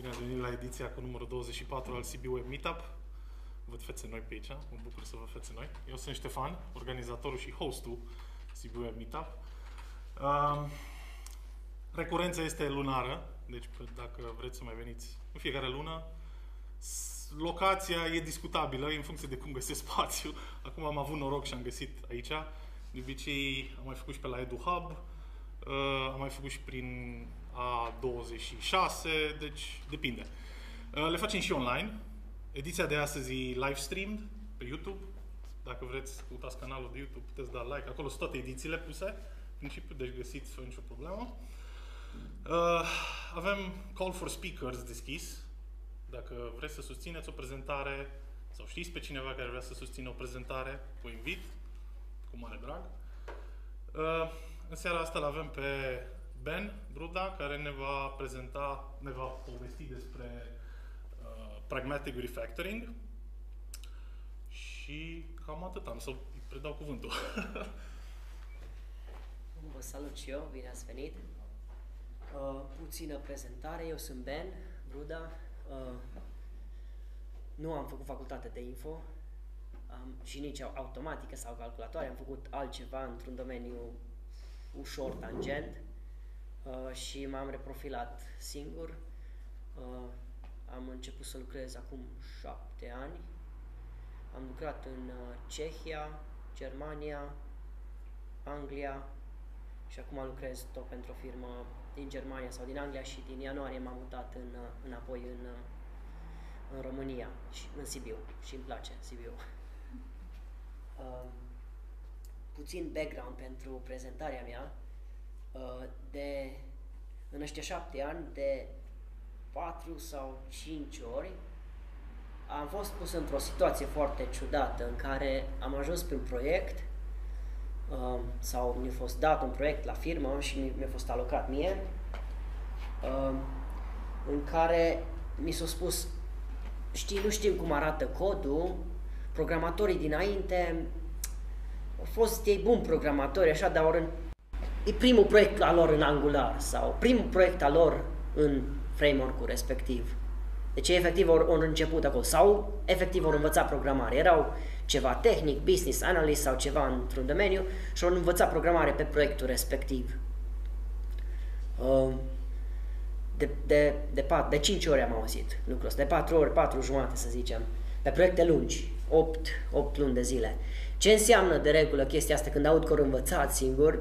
Bine ați venit la ediția cu numărul 24 al Sibiu Web Meetup. Văd fețe noi pe aici, mă bucur să văd fețe noi. Eu sunt Ștefan, organizatorul și hostul Sibiu Web Meetup. Recurența este lunară, deci dacă vreți să mai veniți în fiecare lună. Locația e discutabilă, în funcție de cum găsesc spațiu. Acum am avut noroc și am găsit aici. De obicei am mai făcut și pe la EduHub, am mai făcut și prin A26, deci depinde. Le facem și online. Ediția de astăzi e live streamed pe YouTube. Dacă vreți, uitați canalul de YouTube, puteți da like. Acolo sunt toate edițiile puse, în principiu, deci găsiți fără nicio problemă. Avem call for speakers deschis. Dacă vreți să susțineți o prezentare sau știți pe cineva care vrea să susțină o prezentare, o invit cu mare drag. În seara asta îl avem pe Ben Bruda, care ne va povesti despre Pragmatic Refactoring. Și cam atât, am să predau cuvântul. Vă salut și eu, bine ați venit. Puțină prezentare, eu sunt Ben Bruda. Nu am făcut facultate de info și nici automatică sau calculatoare, am făcut altceva într-un domeniu ușor tangent și m-am reprofilat singur. Am început să lucrez acum 7 ani. Am lucrat în Cehia, Germania, Anglia și acum lucrez tot pentru o firmă din Germania sau din Anglia și din ianuarie m-am mutat înapoi în România, în Sibiu, și îmi place Sibiu. Puțin background pentru prezentarea mea. În ăștia 7 ani, de 4 sau 5 ori, am fost pus într-o situație foarte ciudată în care am ajuns pe un proiect sau mi-a fost dat un proiect la firmă și mi-a fost alocat mie, în care mi s-a spus, știi, nu știm cum arată codul, programatorii dinainte au fost ei buni programatori, așa, dar e primul proiect al lor în Angular sau primul proiect al lor în framework-ul respectiv. Deci efectiv au început acolo sau efectiv au învățat programare. Erau ceva tehnic, business analyst sau ceva într-un domeniu și au învățat programare pe proiectul respectiv. De 5 ori am auzit lucrul ăsta, de 4 ori, 4 jumate să zicem, pe proiecte lungi, 8 luni de zile. Ce înseamnă de regulă chestia asta când aud că au învățat singur?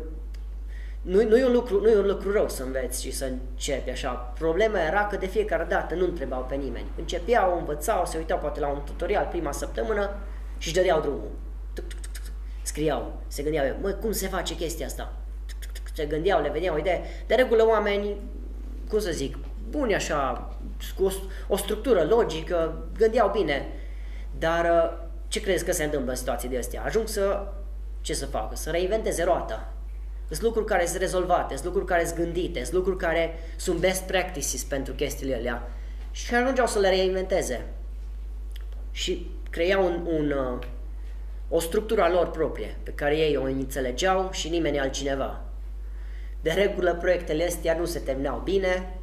Nu e un lucru rău să înveți și să începi așa. Problema era că de fiecare dată nu întrebau pe nimeni. Începeau, învățau, se uitau poate la un tutorial prima săptămână și își dădeau drumul. Scriau, se gândeau, măi, cum se face chestia asta? Se gândeau, le veneau o idee. De regulă oameni, cum să zic, buni așa, cu o structură logică, gândeau bine. Dar ce crezi că se întâmplă în situații de astea? Ajung să, ce să facă? Să reinventeze roata. Sunt lucruri care sunt rezolvate, sunt lucruri care sunt gândite, sunt lucruri care sunt best practices pentru chestiile alea și ajungeau să le reinventeze și creau o structură a lor proprie pe care ei o înțelegeau și nimeni altcineva. De regulă proiectele astea nu se terminau bine,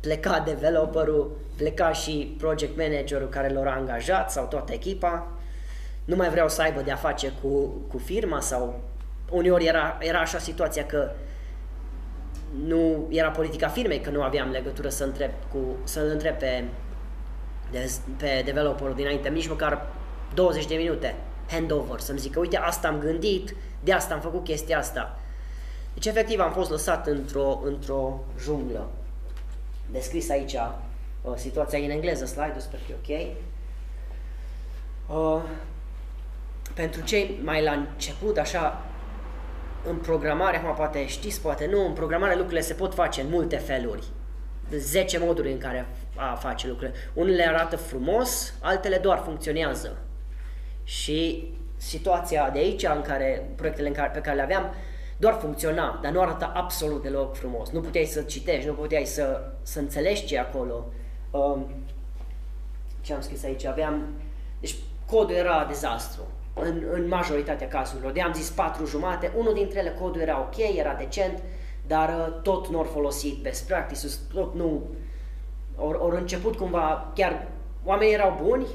pleca developerul, pleca și project managerul care l-a angajat sau toată echipa, nu mai vreau să aibă de a face cu firma sau... Uneori era așa situația că nu era politica firmei, că nu aveam legătură să întreb pe developerul dinainte, nici măcar 20 de minute handover, să-mi zică, uite, asta am gândit, de asta am făcut chestia asta. Deci efectiv am fost lăsat într-o junglă. Descris aici situația în engleză, slide-ul, sper că e ok. Pentru cei mai la început, așa, în programare, acum poate știți, poate nu, în programare lucrurile se pot face în multe feluri. 10 moduri în care a face lucrurile. Unele arată frumos, altele doar funcționează. Și situația de aici, în care proiectele pe care le aveam, doar funcționa, dar nu arăta absolut deloc frumos. Nu puteai să citești, nu puteai să înțelegi ce e acolo. Ce am scris aici? Deci codul era dezastru. În majoritatea cazurilor. De-am zis 4 jumate, unul dintre ele codul era ok, era decent, dar tot nu-l folosit best practices, tot nu Ori început cumva, chiar oamenii erau buni,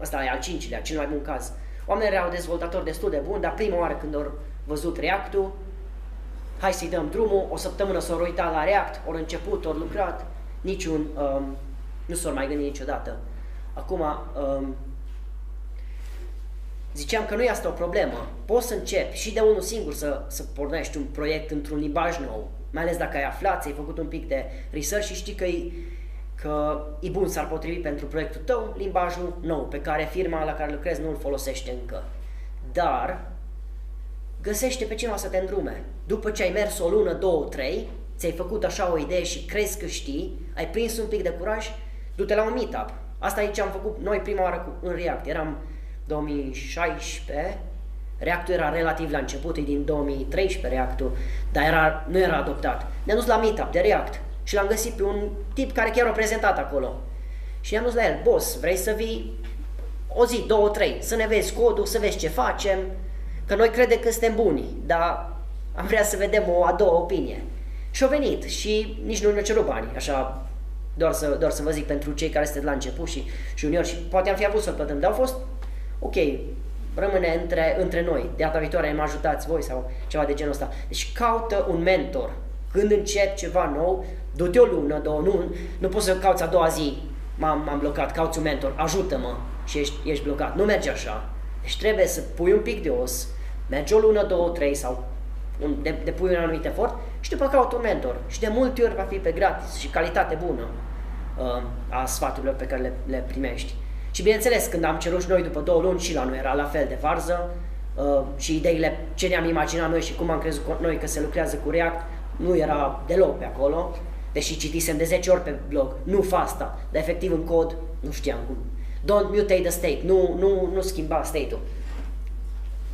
ăsta e al cincilea, cel mai bun caz. Oamenii erau dezvoltatori destul de buni, dar prima oară când au văzut React-ul, hai să-i dăm drumul, o săptămână s-au uitat la React, ori început, ori lucrat, nu s-au mai gândit niciodată. Acum, ziceam că nu e asta o problemă, poți să începi și de unul singur să pornești un proiect într-un limbaj nou, mai ales dacă ai aflat, ți-ai făcut un pic de research și știi că e bun, s-ar potrivi pentru proiectul tău limbajul nou, pe care firma la care lucrezi nu îl folosește încă. Dar găsește pe cineva să te îndrume. După ce ai mers o lună, două, trei, ți-ai făcut așa o idee și crezi că știi, ai prins un pic de curaj, du-te la un meetup. Asta aici am făcut noi prima oară în React, eram 2016, React-ul era relativ la început, e din 2013 React-ul, dar nu era adoptat. Ne-am dus la meetup de React și l-am găsit pe un tip care chiar a prezentat acolo. Și ne-am dus la el, boss, vrei să vii o zi, două, trei, să ne vezi codul, să vezi ce facem, că noi credem că suntem buni, dar am vrea să vedem o a doua opinie. Și-a venit și nici nu ne-a cerut bani, așa, doar să vă zic pentru cei care sunteți la început și juniori și poate am fi avut să-l plătăm, dar au fost, ok, rămâne între noi, de data viitoare mă ajutați voi sau ceva de genul ăsta. Deci caută un mentor. Când începi ceva nou, du-te o lună, două, nu poți să cauți a doua zi, m-am blocat, cauți un mentor, ajută-mă și ești blocat. Nu merge așa. Deci trebuie să pui un pic de os, mergi o lună, două, trei sau depui un anumit efort și după cauți un mentor. Și de multe ori va fi pe gratis și calitate bună a sfaturilor pe care le primești. Și bineînțeles, când am cerut noi după două luni și la noi era la fel de varză și ideile ce ne-am imaginat noi și cum am crezut noi că se lucrează cu React nu era deloc pe acolo, deși citisem de 10 ori pe blog, nu fă asta, dar efectiv în cod nu știam cum. Don't mutate the state, nu schimba state-ul.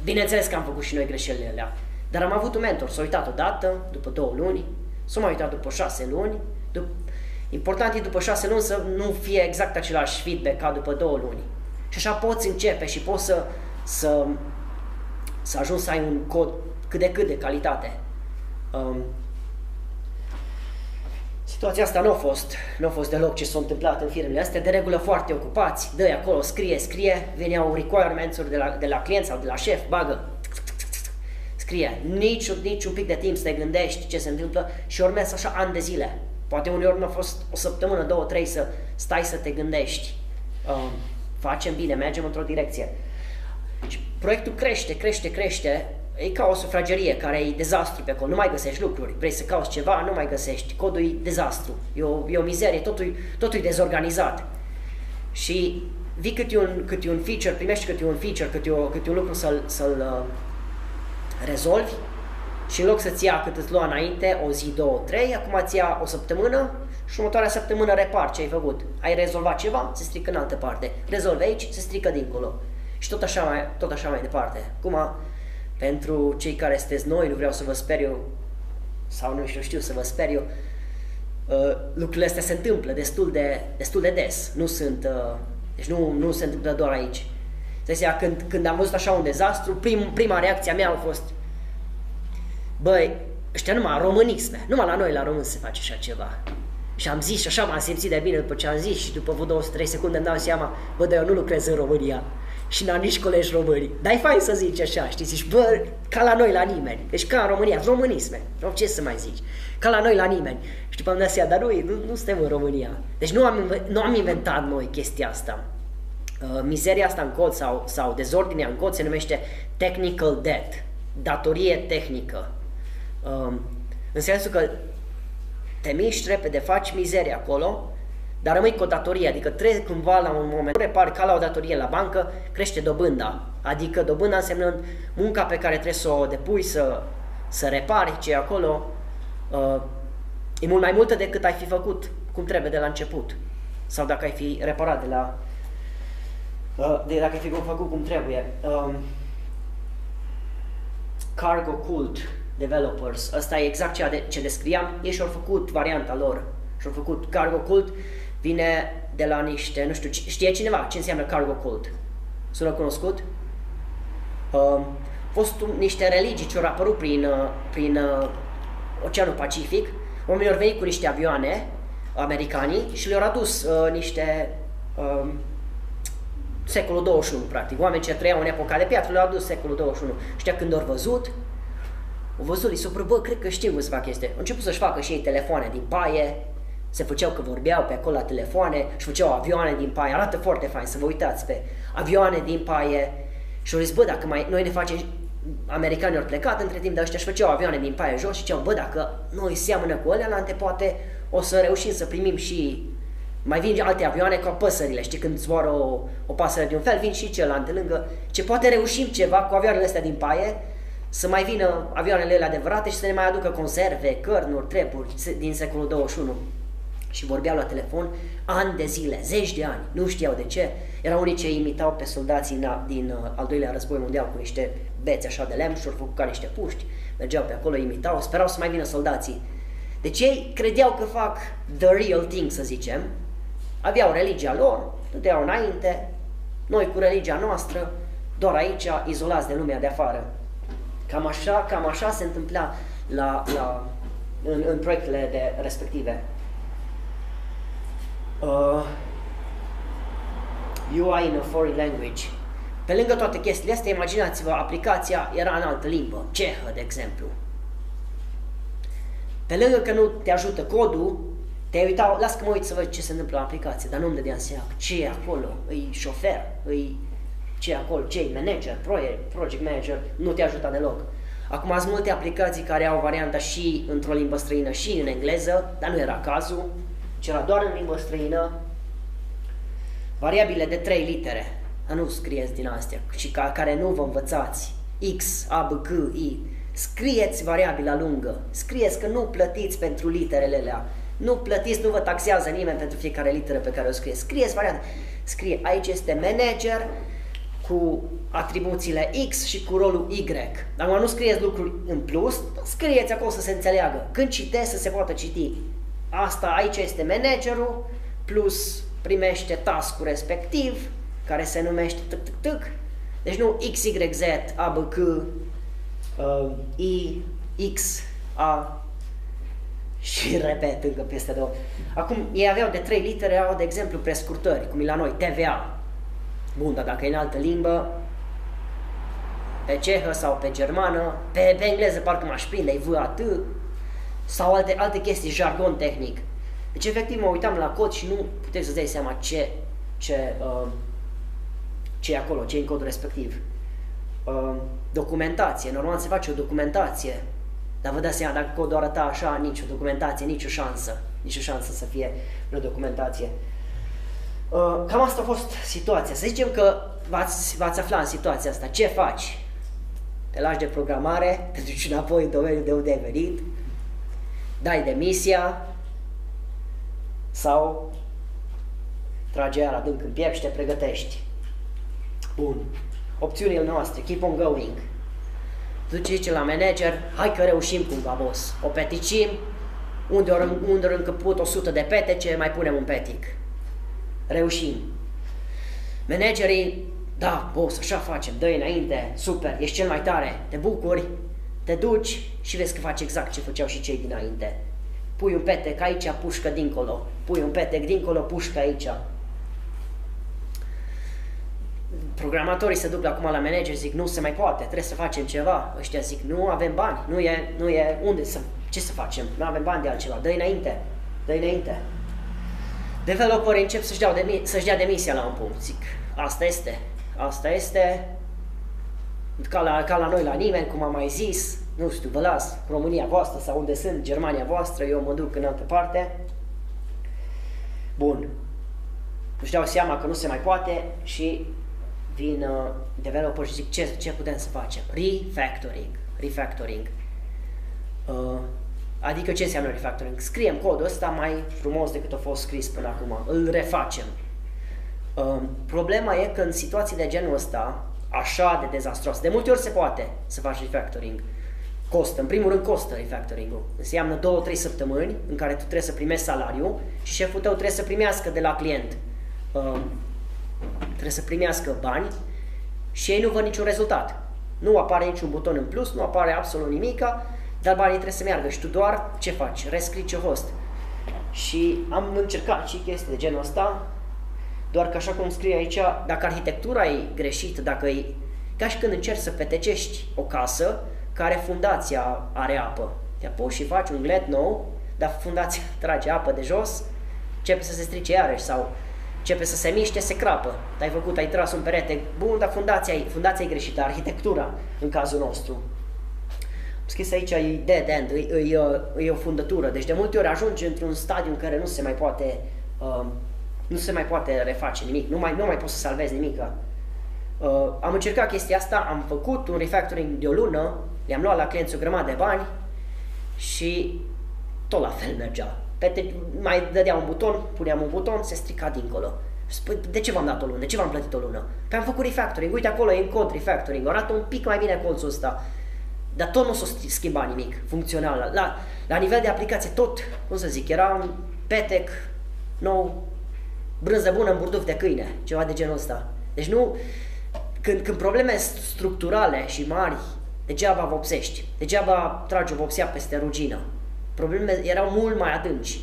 Bineînțeles că am făcut și noi greșelile alea, dar am avut un mentor, s-a uitat odată, după două luni, s-a mai uitat după 6 luni, important e după 6 luni să nu fie exact același feedback ca după 2 luni. Și așa poți începe și poți să ajungi să ai un cod cât de cât de calitate. Situația asta nu a fost deloc ce s-a întâmplat în firmele astea, de regulă foarte ocupați, dă-i acolo, scrie, veneau requirements-uri de la client sau de la șef, bagă, scrie, nici un pic de timp să te gândești ce se întâmplă și urmează așa ani de zile. Poate uneori nu a fost o săptămână, două, trei să stai să te gândești. Facem bine, mergem într-o direcție. Și proiectul crește, e ca o sufragerie care e dezastru pe acolo, nu mai găsești lucruri, vrei să cauți ceva, nu mai găsești, codul e dezastru, e o mizerie, totul e dezorganizat. Și vii câte un feature, primești câte un lucru să-l rezolvi. Și în loc să-ți ia cât îți lua înainte, o zi, două, trei, acum îți ia o săptămână și următoarea săptămână repar ce ai făcut. Ai rezolvat ceva, se strică în altă parte. Rezolvi aici, se strică dincolo. Și tot așa mai departe. Acum, pentru cei care sunteți noi, nu vreau să vă speriu, sau nu știu să vă speriu, lucrurile astea se întâmplă destul de des. Deci nu se întâmplă doar aici. Deci, când am văzut așa un dezastru, prima reacție a mea a fost: băi, ăștia numai românisme, numai la noi la român se face așa ceva. Și am zis și așa m-am simțit de bine după ce am zis și după vreo 2-3 secunde îmi dau seama, bă, dar eu nu lucrez în România și n-am nici colegi români. Dar e fain să zici așa, știi, zici, bă, ca la noi la nimeni, deci ca în România, românisme, ce să mai zici, ca la noi la nimeni. Și după am dat seama, dar noi nu suntem în România, deci nu am inventat noi chestia asta. Mizeria asta în cod sau dezordinea în cod se numește technical debt, datorie tehnică. În sensul că te miști repede, faci mizerie acolo, dar rămâi cu o datorie, adică treci cumva la un moment, repari ca la o datorie la bancă, crește dobânda, adică dobânda însemnând munca pe care trebuie să o depui, să repari ce e acolo, e mult mai multă decât ai fi făcut cum trebuie de la început sau dacă ai fi reparat dacă ai fi făcut cum trebuie. Cargo cult developers, asta e exact ceea ce descriam, ei și-au făcut varianta lor, și-au făcut cargo cult, vine de la niște, nu știu, știe cineva ce înseamnă cargo cult? Sună cunoscut? Fost niște religii ce au apărut prin Oceanul Pacific, oamenii au venit cu niște avioane americanii și le-au adus niște secolul 21, practic. Oameni ce trăiau în epoca de piatră le-au adus secolul 21. Știa când au văzut, li s-au părut, bă, cred că știu cum se fac chestia. Au început să-și facă și ei telefoane din paie, se făceau că vorbeau pe acolo la telefoane și făceau avioane din paie. Arată foarte fain, să vă uitați pe avioane din paie. Și au zis, bă, dacă mai noi ne facem... Americanii au plecat între timp, dar ăștia își făceau avioane din paie jos și ziceau, bă, dacă noi seamănă cu alea, poate o să reușim să primim și... Mai vin alte avioane ca păsările, știi, când zboară o pasăre de un fel, vin și celălalt de lângă, ce poate reușim ceva cu avioanele astea din paie, să mai vină avioanele ele adevărate și să ne mai aducă conserve, cărnuri, trepuri din secolul 21. Și vorbeau la telefon ani de zile, zeci de ani, nu știau de ce. Erau unii ce imitau pe soldații din al doilea război mondial cu niște beți așa de lemn și au făcut ca niște puști, mergeau pe acolo, imitau, sperau să mai vină soldații. Deci ei credeau că fac the real thing, să zicem. Aveau religia lor, dădeau înainte, noi cu religia noastră, doar aici, izolați de lumea de afară. Cam așa se întâmpla în proiectele respective. UI in a foreign language. Pe lângă toate chestiile astea, imaginați-vă, aplicația era în altă limbă, cehă, de exemplu. Pe lângă că nu te ajută codul, te-ai uitat, las că mă uit să văd ce se întâmplă la aplicație, dar nu-mi dădeam seama ce e acolo, îi șofer, ce e acolo, ce e manager, project manager, nu te ajuta deloc. Acum sunt multe aplicații care au varianta și într-o limbă străină și în engleză, dar nu era cazul, ci era doar în limbă străină. Variabile de 3 litere, dar nu scrieți din astea, și care nu vă învățați, X, A, B, G, I, scrieți variabila lungă, scrieți că nu plătiți pentru literele alea. Nu plătiți, nu vă taxează nimeni pentru fiecare literă pe care o scrie. Scrieți varianta. Scrie, aici este manager cu atribuțiile X și cu rolul Y. Acum nu scrieți lucruri în plus, scrieți acolo să se înțeleagă. Când citeți, să se poată citi. Asta, aici este managerul, plus primește task-ul respectiv, care se numește tic-tic-tic. Deci nu X, Y, Z, A, B, C, I, X, A, și repet încă peste două. Acum, ei aveau de 3 litere, au de exemplu prescurtări, cum e la noi, TVA. Bun, dar dacă e în altă limbă, pe cehă sau pe germană, pe engleză parcă m-aș prinde, e VAT, sau alte chestii, jargon tehnic. Deci, efectiv, mă uitam la cod și nu puteți să-ți dai seama ce e acolo, ce e în codul respectiv. Documentație, normal se face o documentație. Dar vă dați seama, dacă codul arăta așa, nicio documentație, nicio șansă să fie vreo documentație. Cam asta a fost situația. Să zicem că v-ați afla în situația asta. Ce faci? Te lași de programare, te duci înapoi în domeniul de unde ai venit, dai demisia sau tragi aer adânc în piept și te pregătești. Bun. Opțiunile noastre, keep on going. Zice la manager, hai că reușim cumva, boss. O peticim, unde ori încăput 100 de petece, mai punem un petic. Reușim. Managerii, da, boss, așa facem, dă înainte, super, ești cel mai tare, te bucuri, te duci și vezi că faci exact ce făceau și cei dinainte. Pui un petec aici, pușcă dincolo, pui un petec dincolo, pușcă aici. Programatorii se duc acum la manager, zic, nu se mai poate, trebuie să facem ceva. Ăștia zic, nu avem bani, nu e unde să, ce să facem, nu avem bani de altceva, dă-i înainte. Developerii încep să-și dea demisia la un punct, zic, asta este, ca la noi, la nimeni, cum am mai zis, nu știu, vă las, România voastră sau unde sunt, Germania voastră, eu mă duc în altă parte. Bun, își dau seama că nu se mai poate și vin developer și zic ce putem să facem. Refactoring. Adică ce înseamnă refactoring? Scriem codul ăsta mai frumos decât a fost scris până acum. Îl refacem. Problema e că în situații de genul ăsta, așa de dezastroase, de multe ori se poate să faci refactoring. Costă. În primul rând costă refactoring-ul. Înseamnă 2-3 săptămâni în care tu trebuie să primești salariul și șeful tău trebuie să primească de la client. Trebuie să primească bani și ei nu văd niciun rezultat. Nu apare niciun buton în plus, nu apare absolut nimica, dar banii trebuie să meargă și tu doar ce faci? Rescrii ce host. Și am încercat și chestii de genul ăsta, doar că așa cum scrie aici, dacă arhitectura e greșită, dacă e ca și când încerci să petecești o casă care fundația are apă. Te apuci și faci un glet nou, dar fundația trage apă de jos, începe să se strice iarăși sau începe să se miște, se crapă. Ai făcut, ai tras un perete bun, dar fundația e greșită, arhitectura în cazul nostru. Am scris aici, e dead end, e o fundătură. Deci de multe ori ajungi într-un stadiu în care nu se mai poate, reface nimic, nu mai poți să salvezi nimic. Am încercat chestia asta, am făcut un refactoring de o lună, le-am luat la clienți o grămadă de bani și tot la fel mergea. Mai dădeam un buton, puneam un buton, se strica dincolo. Spui, de ce v-am dat o lună? De ce v-am plătit o lună? Că am făcut refactoring, uite acolo e în cod refactoring, arată un pic mai bine colțul ăsta. Dar tot nu s-o schimba nimic funcțional. La nivel de aplicație tot, cum să zic, era un petec nou, brânză bună în burduf de câine, ceva de genul ăsta. Deci nu... Când probleme structurale și mari, degeaba vopsești, degeaba tragi o vopsea peste rugină. Problemele erau mult mai adânci,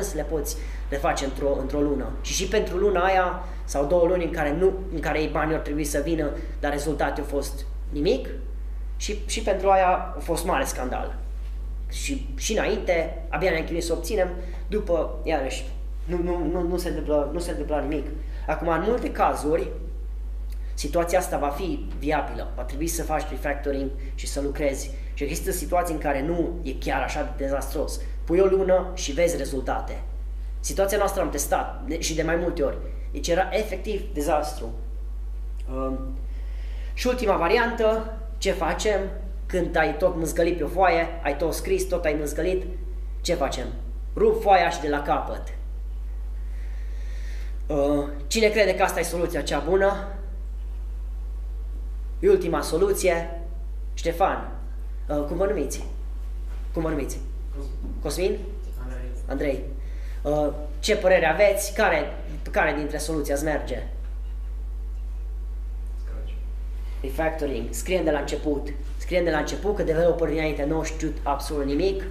să le poți reface într-o lună. Și pentru luna aia sau două luni în care ei banii au trebuit să vină, dar rezultatul a fost nimic și pentru aia a fost mare scandal. Și înainte, abia ne-am chinuit să obținem, după, iarăși, nu se întâmpla nimic. Acum, în multe cazuri, situația asta va fi viabilă, va trebui să faci refactoring și să lucrezi. Și există situații în care nu e chiar așa de dezastros. Pui o lună și vezi rezultate. Situația noastră am testat și de mai multe ori. Deci era efectiv dezastru. Și ultima variantă, ce facem când ai tot mâzgălit pe o foaie, ai tot scris, tot ai mâzgălit, ce facem? Rup foaia și de la capăt. Cine crede că asta e soluția cea bună? E ultima soluție, Ștefan, cum vă numiți? Cosmin? Andrei. Ce părere aveți? Care dintre soluții ați merge? Refactoring. Scriem de la început. Că developerii înainte nu știu absolut nimic.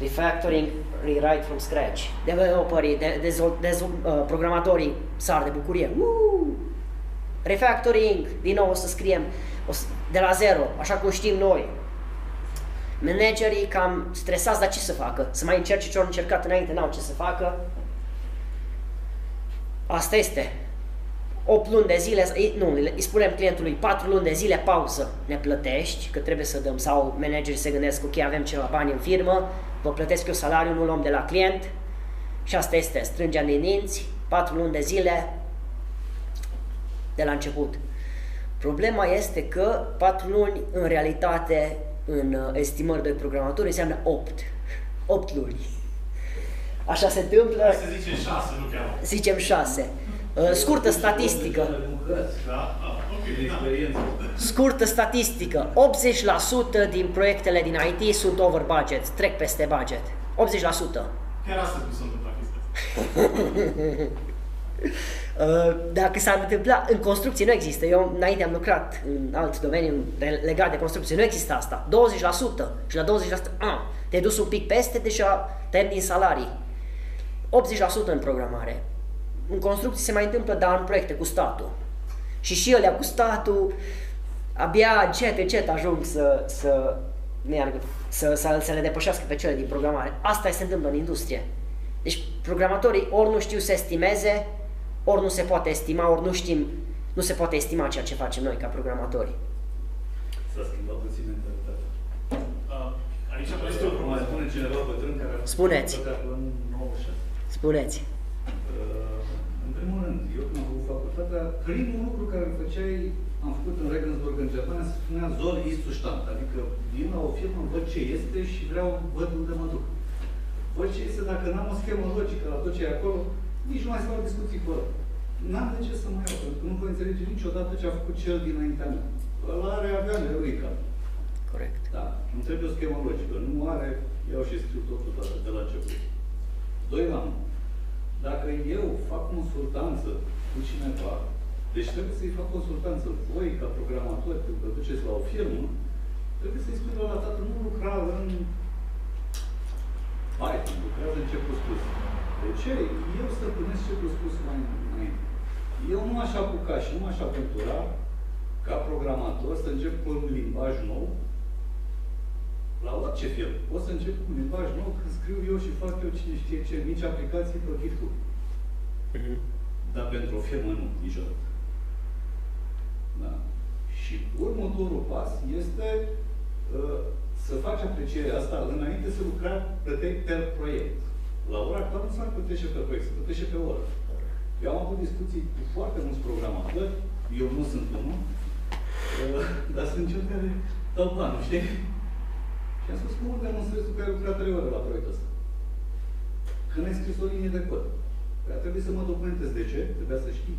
Refactoring, rewrite from scratch. Developerii, programatorii sar de bucurie. Refactoring, din nou o să scriem de la zero, așa cum știm noi. Managerii cam stresați, dar ce să facă? Să mai încerce ce au încercat înainte, n-au ce să facă. Asta este. 8 luni de zile, nu, îi spunem clientului 4 luni de zile pauză, ne plătești, că trebuie să dăm, sau managerii se gândesc, ok, avem ceva bani în firmă, vă plătesc eu salariul, nu luăm de la client. Și asta este, strângem din dinți, 4 luni de zile, de la început. Problema este că 4 luni, în realitate, în estimări de programatori, înseamnă 8 luni. Așa se întâmplă. Se zice 6, nu chiar. Zicem 6. Scurtă statistică. Scurtă statistică. 80% din proiectele din IT sunt over budget, trec peste budget. 80%. Chiar asta nu sunt în dacă s-ar întâmpla, în construcții nu există, eu înainte am lucrat în alt domeniu legat de construcții, nu există asta, 20% și la 20% te-ai dus un pic peste, deja tăiem din salarii, 80% în programare, în construcții se mai întâmplă, dar în proiecte cu statul și ălea cu statul abia încet ajung să le depășească pe cele din programare, asta se întâmplă în industrie, deci programatorii ori nu știu să estimeze, ori nu se poate estima, ori nu se poate estima ceea ce facem noi ca programatori. S-a schimbat puțin mentalitatea. Aici am văzut o mai spune cineva bătrân care a făcut în 96. Spuneți. În primul rând, eu când am făcut facultatea, primul lucru care îmi făceai, am făcut în Regensburg, în Germania, se spunea Zol ist Zustand, adică vin la o firmă, văd ce este și văd unde mă duc. Văd ce este, dacă n-am o schemă logică la tot ce e acolo, nici nu mai stau discuții cu ăla. N-am de ce să mai iau, pentru că nu voi înțelege niciodată ce a făcut cel dinaintea mea. Ăla are avea neuica. Corect. Da, îmi trebuie o schemă logică. Nu are, iau și scriu totul de la început. Doi la mână. Dacă eu fac consultanță cu cineva, deci trebuie să-i fac consultanță voi, ca programatori, când vă duceți la o firmă, trebuie să-i spui la tată, nu lucra în Python, lucrează în C++, plăcere, eu stăpânesc ce v-a spus mai înainte. Eu nu aș apuca și nu aș apuca ca programator să încep cu un limbaj nou la orice fel. O să încep cu un limbaj nou când scriu eu și fac eu cine știe ce mici aplicații pe GitHub. Dar pentru o firmă nu, niciodată. Da. Și următorul pas este să faci aprecierea asta înainte să plătești pe proiect. La ora actuală nu se plătește pe proiect, se plătește pe oră. Eu am avut discuții cu foarte mulți programatori, eu nu sunt unul, dar sunt cel care dau planul, știi? Și am spus, cum am înțeles că ai lucrat 3 ore la proiectul ăsta? Când ai scris o linie de cod, a trebuit să mă documentez. De ce? Trebuia să știi.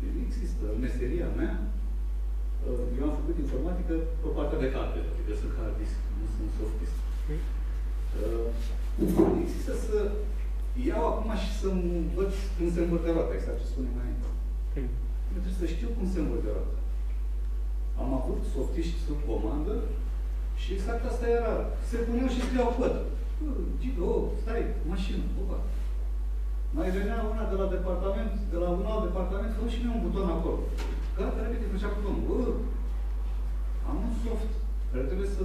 Deci există meseria mea. Eu am făcut informatică pe partea de hardware, adică sunt hardist, nu sunt softist. Există să iau acum și să învăț cum se învăță roata, exact ce spune înainte. Eu trebuie să știu cum se învăță roata. Am avut softiști sub comandă și exact asta era. Se puneau și scriau cod. Stai, mașină, opa. Mai venea una de la departament, de la un alt departament, fă și mie un buton acolo. Gata, repede, făcea butonul. Am un soft care trebuie să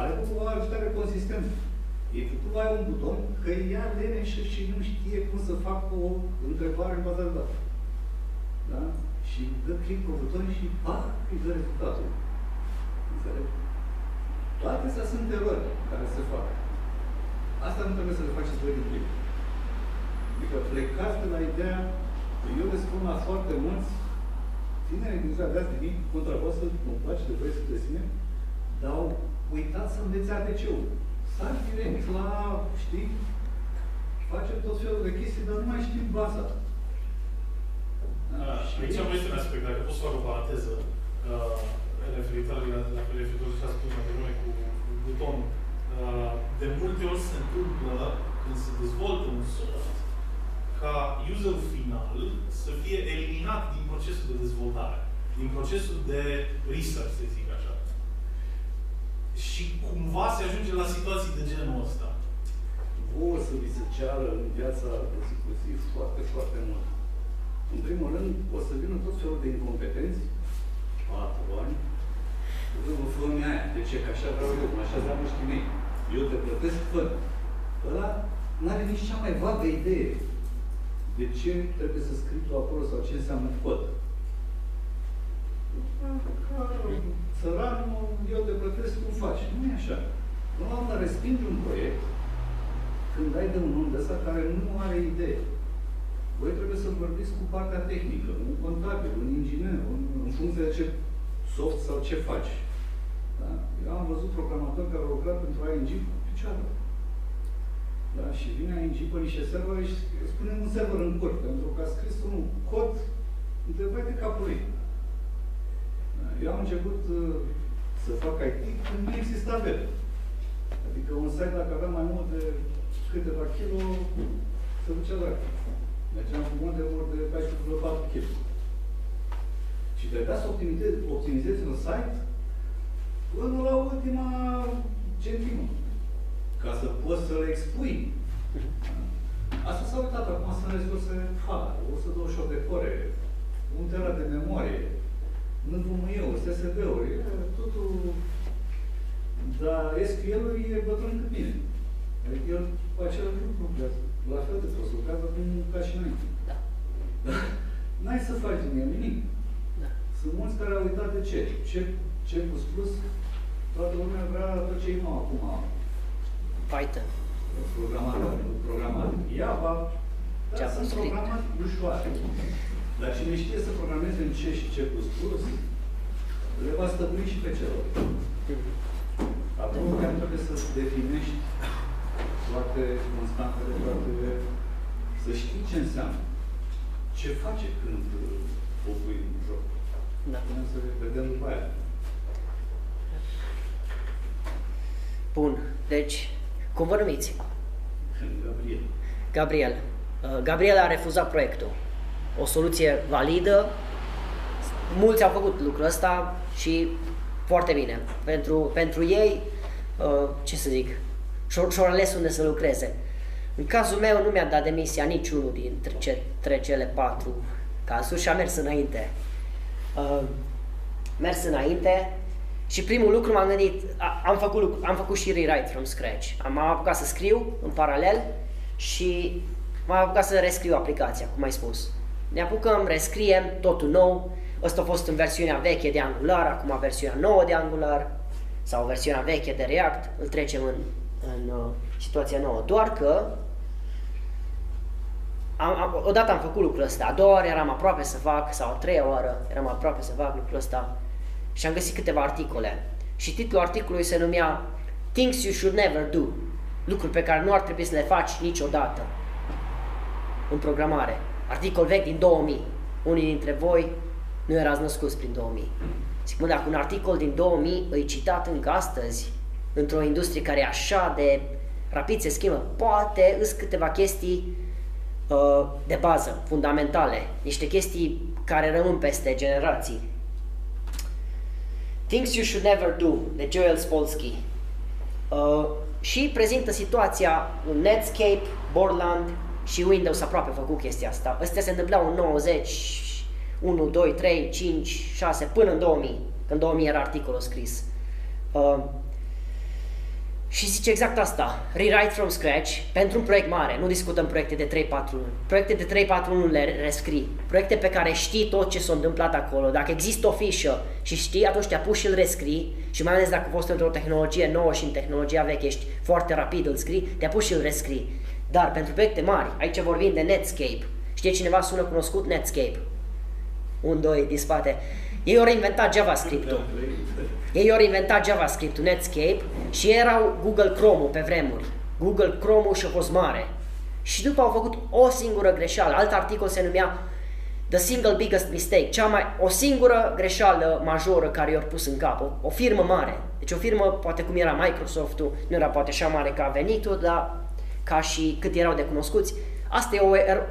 are cumva ajutare consistent. E făcut la un buton, că ea leneșă și nu știe cum să facă o întrebare în baza de date. Da? Și dă click pe buton și pac, îi dă rezultatul. Înțelegi? Toate astea sunt erori care se fac. Asta nu trebuie să le faceți voi din click. Adică plecați de la ideea, eu le spun la foarte mulți, tineri din ziua de azi devin contra voastră, îmi place de voi să te sine, dar uitați să înveți ADC-ul. Sar direct la, știi, facem tot felul de chestii, dar nu mai știm baza. Aici am mai un aspect, dacă pot să fac o paranteză, referitor la care s-a spus mai devreme cu butonul. De multe ori se întâmplă, când se dezvoltă un soft, ca userul final să fie eliminat din procesul de dezvoltare, din procesul de research, să zic așa. Și cumva se ajunge la situații de genul ăsta. O să vi se ceară în viața de inclusiv foarte, foarte mult. În primul rând, o să vină tot felul de incompetenți, 4 ani, vă fă aia, de ce? Că așa vreau eu, așa vreau niște mei. Eu te plătesc, fă. Ăla n-are nici cea mai vagă idee de ce trebuie să scrii tu acolo sau ce înseamnă cod. Ca țăranul, eu te plătesc, cum faci. Nu e așa. Până la urmă, respingi un proiect când ai de un om de ăsta care nu are idee. Voi trebuie să vorbiți cu partea tehnică, un contabil, un inginer, în funcție de ce soft sau ce faci. Da? Eu am văzut programatori care au lucrat pentru ING cu picioarele. Da? Și vine ING pe niște servere și spune un server în cod, pentru că a scris un cod întrebai de capul lui. Eu am început să fac IT când nu exista web. Adică un site, dacă avea mai mult de câteva kilo, se ducea dracu. Deci am făcut de ori de 14,4 kilo. Și trebuia să optimizezi un site până la ultima centimă. Ca să poți să le expui. Asta s-a uitat. Acum sunt resurse hard, 128 de core, 1 tera de memorie, nu vom eu, SSD-uri, totul... Dar SQL-ul e bătrân cât mine. Adică el cu același lucru, la fel de prosulcată ca și înainte. Da. N-ai să faci din el nimic. Da. Sunt mulți care au uitat de ce. Ce cu spus, toată lumea vrea tot ce e nou acum. Python. Programat. Java. Dar sunt programat ușoare. Dar cine știe să programeze în ce și ce plus plus, le va stăpâni și pe celălalt. Acum chiar trebuie să definești toate constantele, toate... Să știi ce înseamnă. Ce face când o pui în joc. Da. Punem să vedem după aia. Bun. Deci, cum vă numiți? Gabriel. Gabriel a refuzat proiectul. O soluție validă. Mulți au făcut lucrul ăsta și foarte bine. Pentru ei, ce să zic, și-au ales unde să lucreze. În cazul meu nu mi-a dat demisia niciunul dintre cele patru cazuri și a mers înainte. Și primul lucru m-am gândit, am făcut și rewrite from scratch. M-am apucat să scriu în paralel și m-am apucat să rescriu aplicația, cum ai spus. Ne apucăm, rescriem, totul nou. Asta a fost în versiunea veche de Angular, acum versiunea nouă de Angular sau versiunea veche de React, îl trecem în situația nouă. Doar că odată am făcut lucrul ăsta, a doua oară eram aproape să fac, sau a treia oară eram aproape să fac lucrul ăsta și am găsit câteva articole. Și titlul articolului se numea Things You Should Never Do, lucruri pe care nu ar trebui să le faci niciodată în programare. Articol vechi din 2000. Unii dintre voi nu erați născuți prin 2000. Zic, mă, dacă un articol din 2000 e citat încă astăzi, într-o industrie care e așa de rapid se schimbă, poate îs câteva chestii de bază, fundamentale, niște chestii care rămân peste generații. Things You Should Never Do, de Joel Spolsky. Și prezintă situația în Netscape, Borland și Windows aproape făcut chestia asta. Astea se întâmplau în 90, 1, 2, 3, 5, 6, până în 2000, când 2000 era articolul scris. Și zice exact asta, rewrite from scratch, pentru un proiect mare, nu discutăm proiecte de 3-4 luni. Proiecte de 3-4 luni le rescrii, proiecte pe care știi tot ce s-a întâmplat acolo. Dacă există o fișă și știi, atunci te apuci și îl rescrii, și mai ales dacă fost într-o tehnologie nouă și în tehnologia veche ești foarte rapid, îl scrii, te apuci și îl rescrii. Dar pentru proiecte mari, aici vorbim de Netscape, știe cineva, sună cunoscut Netscape? 1, 2, din spate. Ei au reinventat JavaScript-ul. Netscape, și erau Google Chrome-ul pe vremuri. Google Chrome-ul și-a fost mare. Și după au făcut o singură greșeală. Alt articol se numea The Single Biggest Mistake. O singură greșeală majoră care i-au pus în cap. O firmă mare. Deci o firmă, poate cum era Microsoft-ul, nu era poate așa mare ca venitul, dar ca și cât erau de cunoscuți. Asta e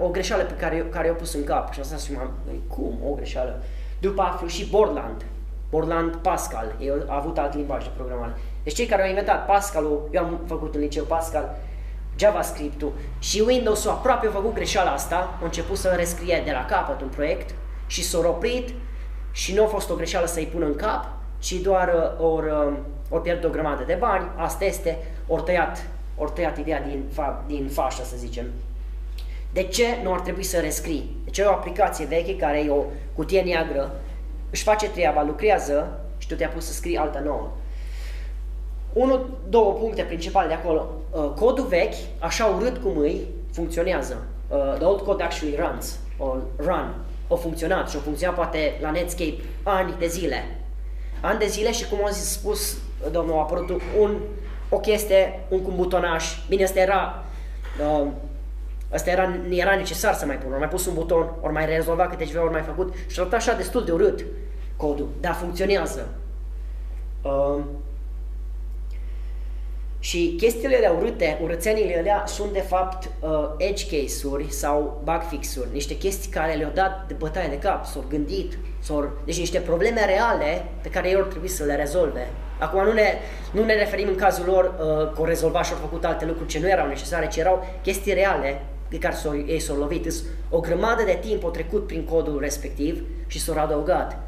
o greșeală pe care i-au pus în cap. Și asta și m-am gândit, cum o greșeală? După aflu și Borland. Pascal, ei au avut alt limbaj de programare. Deci cei care au inventat Pascal-ul, eu am făcut în liceu Pascal, JavaScript-ul și Windows-ul aproape au făcut greșeala asta, au început să rescrie de la capăt un proiect și s-au oprit și nu a fost o greșeală să-i pună în cap, ci doar ori pierd o grămadă de bani, asta este, ori tăiat ideea din fașă, să zicem. De ce nu ar trebui să rescrii? Deci e o aplicație veche care e o cutie neagră, își face treaba, lucrează și tu te-a pus să scrii alta nouă. Două puncte principale de acolo. Codul vechi, așa urât cum îi, funcționează. The old code actually runs. O funcționat și o funcționat poate la Netscape ani de zile. Și cum a spus domnul, a apărut o chestie, un butonaș. Bine, asta era necesar să mai pun, ori mai pus un buton, ori mai rezolvat câte ceva, ori mai făcut și arăta așa destul de urât codul, dar funcționează. Și chestiile alea urâte, urățenile alea sunt de fapt edge case-uri sau bug fix-uri, niște chestii care le-au dat de bătaie de cap, s-au gândit, deci niște probleme reale pe care ei ar trebui să le rezolve. Acum nu ne referim în cazul lor că au rezolvat și au făcut alte lucruri ce nu erau necesare, ci erau chestii reale de care ei s-au lovit. O grămadă de timp au trecut prin codul respectiv și s-au adăugat.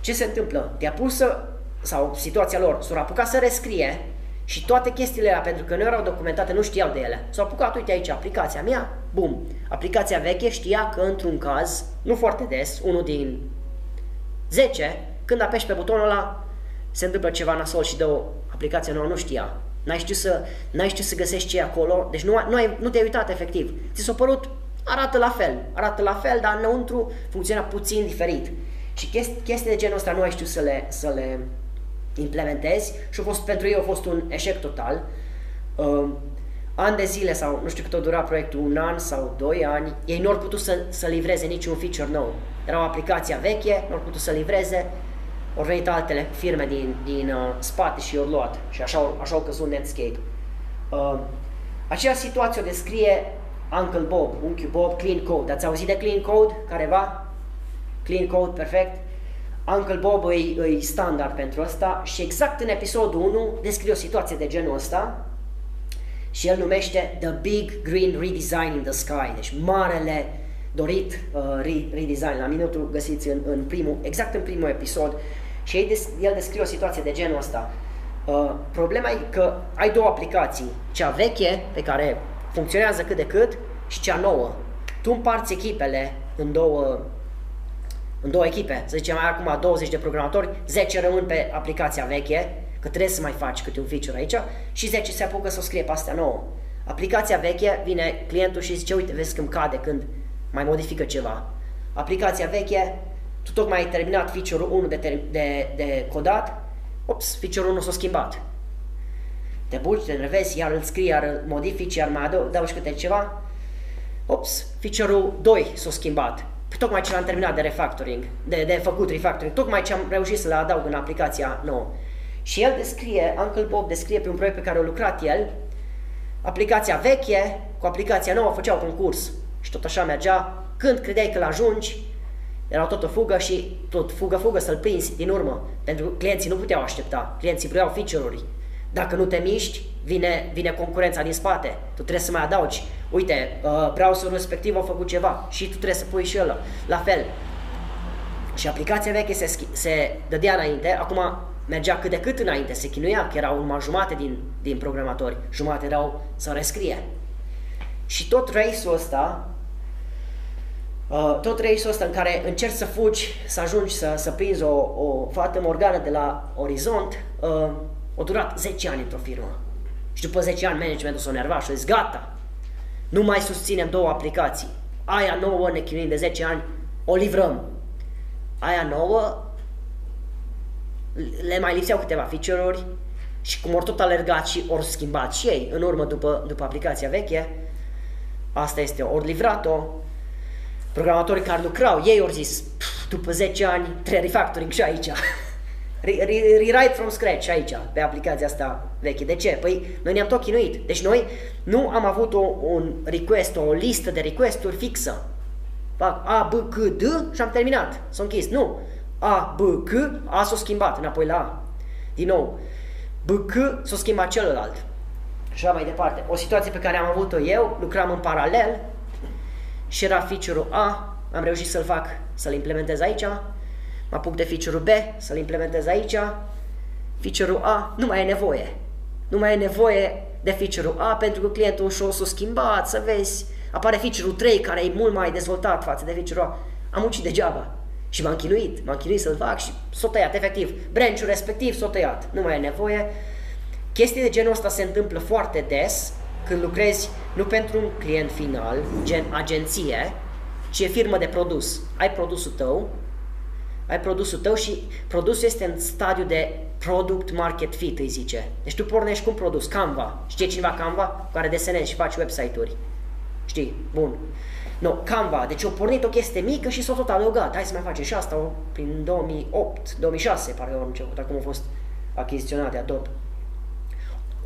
Ce se întâmplă? De-a pus sau situația lor, s-au apucat să rescrie și toate chestiile alea, pentru că nu erau documentate, nu știau de ele. S-au apucat, uite aici, aplicația mea, bum. Aplicația veche știa că într-un caz, nu foarte des, unul din 10, când apeși pe butonul ăla, se întâmplă ceva nasol și dă o aplicație nouă, nu știa. N-ai știut să găsești ce e acolo, deci nu te-ai uitat efectiv. Ți s-a părut, arată la fel, dar înăuntru funcționa puțin diferit. Și chestii de genul ăsta nu ai știut să le implementezi și pentru ei a fost un eșec total. Ani de zile sau nu știu cât o dura proiectul, 1 an sau 2 ani, ei nu au putut să livreze niciun feature nou. Era o aplicație veche, nu au putut să livreze. Au venit altele firme din spate și i-au luat și așa au căzut Netscape. Aceeași situație o descrie Uncle Bob, Clean Code. Ați auzit de Clean Code careva? Clean Code, perfect. Uncle Bob e standard pentru asta și exact în episodul 1 descrie o situație de genul ăsta și el numește The Big Green Redesign in the Sky, deci marele dorit redesign. La minutul găsiți în primul, exact în primul episod, și el descrie o situație de genul ăsta. Problema e că ai două aplicații, cea veche pe care funcționează cât de cât și cea nouă. Tu împarți echipele în două echipe, să zicem, ai acum 20 de programatori, 10 rămân pe aplicația veche, că trebuie să mai faci câte un feature aici, și 10 se apucă să o scrie pe astea nouă. Aplicația veche, vine clientul și zice, uite, vezi când cade, când mai modifică ceva. Aplicația veche, tu tocmai ai terminat feature-ul 1 de codat, ops, feature-ul 1 s-a schimbat. Te bulci, te nervezi, iar îl scrii, iar îl modifici, iar mai adaugi câte ceva, ops, feature-ul 2 s-a schimbat. Păi tocmai ce l-am terminat de refactoring, de făcut refactoring, tocmai ce am reușit să le adaug în aplicația nouă. Și el descrie, Uncle Bob descrie pe un proiect pe care a lucrat el, aplicația veche cu aplicația nouă făceau concurs și tot așa mergea, când credeai că l-ajungi, erau tot o fugă și tot fugă să-l prinzi din urmă, pentru că clienții nu puteau aștepta, clienții vreau feature-uri. Dacă nu te miști, vine concurența din spate, tu trebuie să mai adaugi, uite, browserul respectiv a făcut ceva și tu trebuie să pui și ăla, la fel. Și aplicația veche se dădea înainte, acum mergea cât de cât înainte, se chinuia, că erau numai jumate din programatori, jumate erau să rescrie. Și tot race-ul ăsta, în care încerci să fugi, să ajungi să prinzi o fată morgană de la orizont, a durat 10 ani într-o firmă. Și după 10 ani managementul s-a enervat și a zis gata, nu mai susținem două aplicații. Aia nouă ne chinuim de 10 ani, o livrăm. Aia nouă le mai lipseau câteva feature-uri și cum ori tot alergat și ori schimbat și ei în urmă după aplicația veche, asta este, ori livrat-o, programatorii care lucrau, ei ori zis după 10 ani, trebuie refactoring și aici. Rewrite from scratch aici, pe aplicația asta veche. De ce? Păi noi ne-am tot chinuit. Deci noi nu am avut un request, o listă de request-uri fixă. Fac A, B, C, D și am terminat. S-a închis. Nu. A, B, C, A s-a schimbat înapoi la A. Din nou. B, C s-a schimbat celălalt. Și așa mai departe. O situație pe care am avut-o eu, lucram în paralel și era feature-ul A, am reușit să-l fac, să-l implementez aici. Mă apuc de feature-ul B, să-l implementez aici, feature-ul A, nu mai e nevoie. Nu mai e nevoie de feature-ul A pentru că clientul ușor s-a schimbat, să vezi, apare feature-ul 3 care e mult mai dezvoltat față de feature-ul A. Am muncit degeaba și m-am chinuit să-l fac și s-o tăiat, efectiv. Branch-ul respectiv s-o tăiat, nu mai e nevoie. Chestii de genul ăsta se întâmplă foarte des când lucrezi nu pentru un client final, gen agenție, ci e firmă de produs. Ai produsul tău și produsul este în stadiu de product market fit, îi zice. Deci tu pornești cu un produs, Canva. Știi cineva Canva? Cu care desenezi și faci website-uri. Știi? Bun. No, Canva. Deci au pornit o chestie mică și s-a tot adăugat. Hai să mai facem și asta prin 2008-2006, pare eu, început, acum a fost achiziționat de Adobe.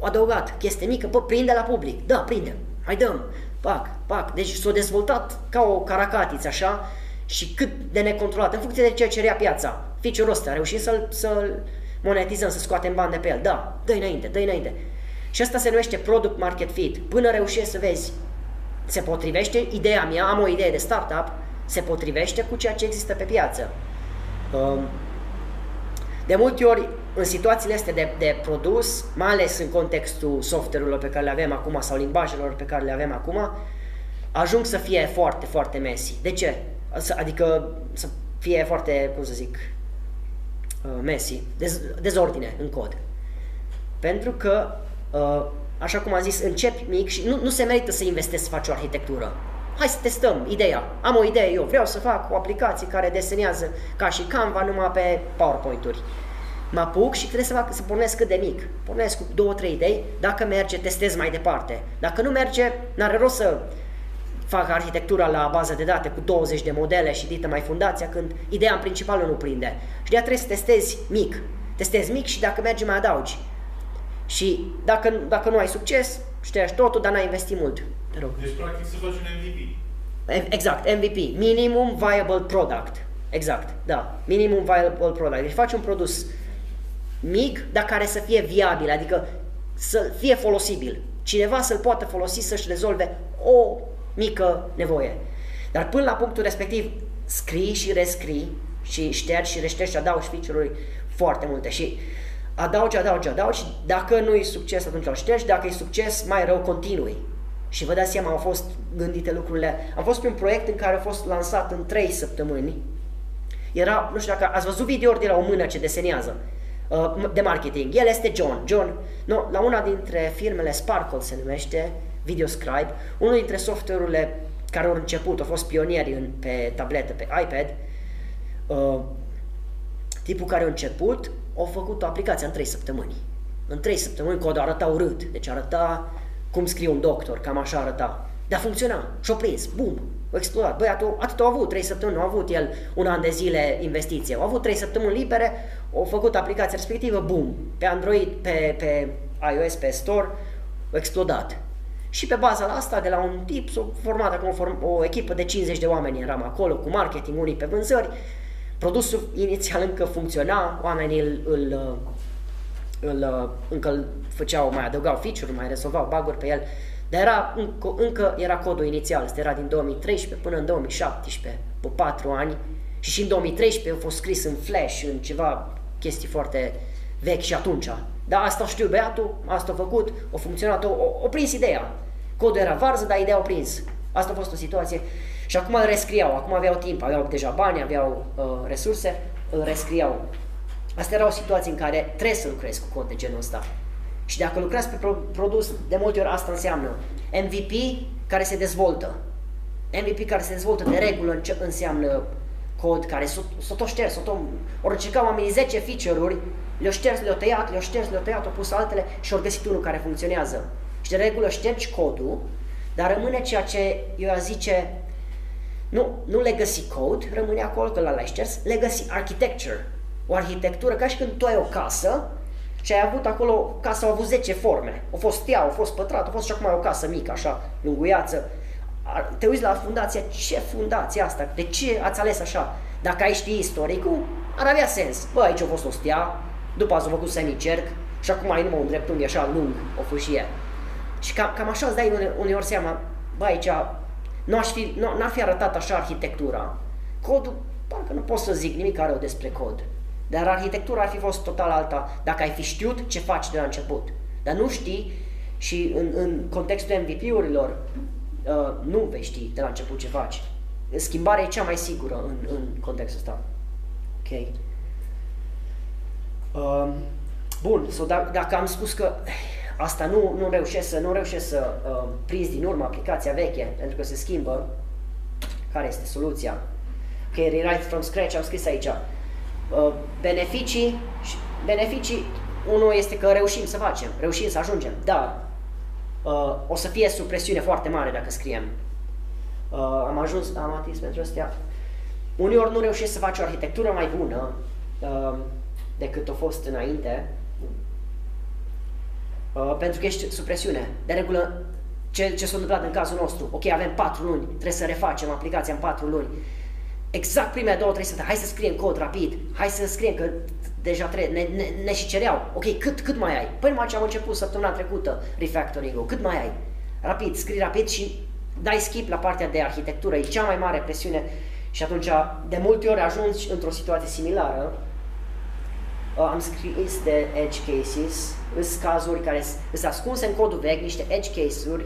Au adăugat chestie mică, bă, prinde la public. Da, prinde. Hai dăm. Pac. Deci s-a dezvoltat ca o caracatiță, așa, și cât de necontrolat, în funcție de ce cerea piața. Feature-ul ăsta, reușim să-l monetizăm, să scoatem bani de pe el. Da, dă-i înainte. Și asta se numește product market fit. Până reușești să vezi, se potrivește, ideea mea, am o idee de startup, se potrivește cu ceea ce există pe piață. De multe ori, în situațiile astea de produs, mai ales în contextul software-urilor pe care le avem acum sau limbajelor pe care le avem acum, ajung să fie foarte, foarte messy. De ce? Adică să fie foarte, cum să zic, messy, dezordine în cod. Pentru că, așa cum am zis, începi mic și nu se merită să investesc să faci o arhitectură. Hai să testăm ideea. Am o idee, eu vreau să fac o aplicație care desenează ca și Canva numai pe PowerPoint-uri. Mă apuc și trebuie să pornesc cât de mic. Pornesc cu 2-3 idei, dacă merge, testez mai departe. Dacă nu merge, n-are rost să fac arhitectura la bază de date cu 20 de modele și dită mai fundația când ideea în principală nu prinde. Și de-aia trebuie să testezi mic. Testezi mic și dacă mergi mai adaugi. Și dacă nu ai succes, ștergi totul, dar n-ai investit mult. Te rog. Deci practic să faci un MVP. Exact, MVP. Minimum Viable Product. Exact, da. Minimum Viable Product. Deci faci un produs mic, dar care să fie viabil, adică să fie folosibil. cineva să-l poată folosi să-și rezolve o mică nevoie. Dar până la punctul respectiv scrii și rescrii și ștergi și reștergi și adaugi feature-uri foarte multe și adaugi, dacă nu e succes atunci îl ștergi, dacă e succes mai rău continui. Și vă dați seama, au fost gândite lucrurile. Am fost pe un proiect în care a fost lansat în 3 săptămâni. Era, nu știu dacă ați văzut videouri de la o mână ce desenează, de marketing. El este John. No, la una dintre firmele, Sparkle se numește, Videoscribe, unul dintre software-urile care au început, au fost pionieri pe tabletă, pe iPad. Tipul care a început, a făcut o aplicație în 3 săptămâni. În 3 săptămâni codul arăta urât, deci arăta cum scrie un doctor, cam așa arăta. Dar funcționa, și-o prins, bum, a explodat. Băiatul atât a avut, 3 săptămâni, nu a avut el un an de zile investiție. A avut 3 săptămâni libere, a făcut aplicația respectivă, bum, pe Android, pe iOS, pe Store, a explodat. Și pe baza asta, de la un tip, s-a format acum o echipă de 50 de oameni, eram acolo, cu marketing, unii pe vânzări. Produsul inițial încă funcționa, oamenii încă îl făceau, mai adăugau feature-uri, mai rezolvau bug-uri pe el, dar era, încă era codul inițial, era din 2013 până în 2017, pe 4 ani, și în 2013 a fost scris în Flash, în ceva chestii foarte vechi și atunci. Dar asta știu băiatul, asta a făcut, a funcționat, a prins ideea. Codul era varză, dar ideea a prins. Asta a fost o situație. Și acum îl rescriau, acum aveau timp, aveau deja bani, aveau resurse, îl rescriau. Asta era o situație în care trebuie să lucrezi cu cod de genul ăsta. Și dacă lucrați pe produs, de multe ori asta înseamnă MVP care se dezvoltă. MVP care se dezvoltă de regulă înseamnă cod care s-o tot șters, ori încercau oamenii 10 feature-uri, le-au șters, le-au tăiat, le-au șters, le-au tăiat, au pus altele și au găsit unul care funcționează. Și de regulă ștergi codul, dar rămâne ceea ce eu a zice, nu legacy code, rămâne acolo că l-ai șters, legacy architecture. O arhitectură ca și când tu ai o casă și ai avut acolo, casa a avut 10 forme, a fost stea, a fost pătrat, a fost și acum ai o casă mică, așa, lunguiață. Te uiți la fundația, ce fundație asta, de ce ați ales așa? Dacă ai ști istoricul, ar avea sens. Bă, aici a fost o stea, după ați făcut semicerc și acum ai numai un dreptunghi așa lung, o fâșie. Și cam așa îți dai uneori seama, bă, aici n-ar fi arătat așa arhitectura. Codul, parcă nu pot să zic nimic rău despre cod. Dar arhitectura ar fi fost total alta dacă ai fi știut ce faci de la început. Dar nu știi și în contextul MVP-urilor nu vei ști de la început ce faci. Schimbarea e cea mai sigură în contextul ăsta. Ok. Bun, so dacă am spus că asta nu reușesc să prinzi din urmă aplicația veche pentru că se schimbă, care este soluția? Ok, rewrite from scratch, am scris aici. Beneficii, unul este că reușim să ajungem, dar o să fie supresiune foarte mare dacă scriem. Am atins pentru astea. Uneori nu reușești să faci o arhitectură mai bună decât a fost înainte, pentru că ești supresiune. De regulă, ce s-a întâmplat în cazul nostru? Ok, avem 4 luni, trebuie să refacem aplicația în 4 luni. Exact primele 2-3 săptămâni, hai să scriem cod rapid, hai să scriem că deja ne și cereau. Ok, cât mai ai? Păi numai ce am început săptămâna trecută refactoring-ul, cât mai ai? Rapid, scrii rapid și dai skip la partea de arhitectură, e cea mai mare presiune și atunci de multe ori ajungi într-o situație similară. Am scris de edge cases, sunt cazuri care sunt ascunse în codul vechi, niște edge case-uri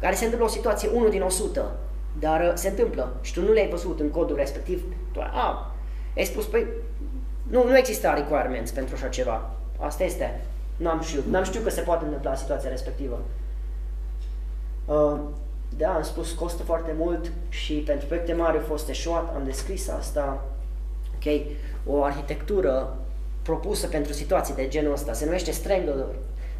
care se întâmplă o situație 1 din 100. Dar se întâmplă și tu nu le-ai văzut în codul respectiv, tu ai spus, păi, nu există requirements pentru așa ceva, asta este, n-am știut că se poate întâmpla situația respectivă. Da, am spus, costă foarte mult și pentru proiecte mari a fost eșuat, am descris asta, ok, o arhitectură propusă pentru situații de genul ăsta, se numește Strangler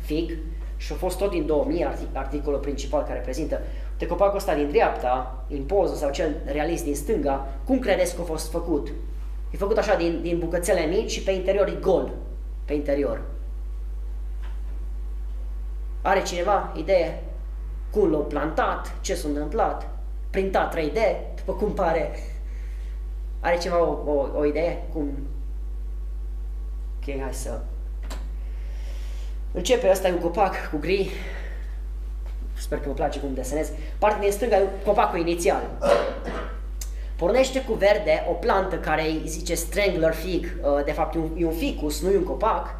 Fig și a fost tot din 2000 articolul principal care prezintă. Te copacul ăsta din dreapta, în poză sau cel realist din stânga, cum credeți că a fost făcut? E făcut așa din bucățele mici și pe interior e gol. Pe interior. Are cineva idee? Cum l-au plantat? Ce s-a întâmplat? Printat 3D? După cum pare. Are cineva o idee? Cum? Ok, hai să... Începe, ăsta e un copac cu gri. Sper că vă place cum desenez. Partea din stânga e copacul inițial. Pornește cu verde o plantă care îi zice strangler fig, de fapt e un ficus, nu e un copac.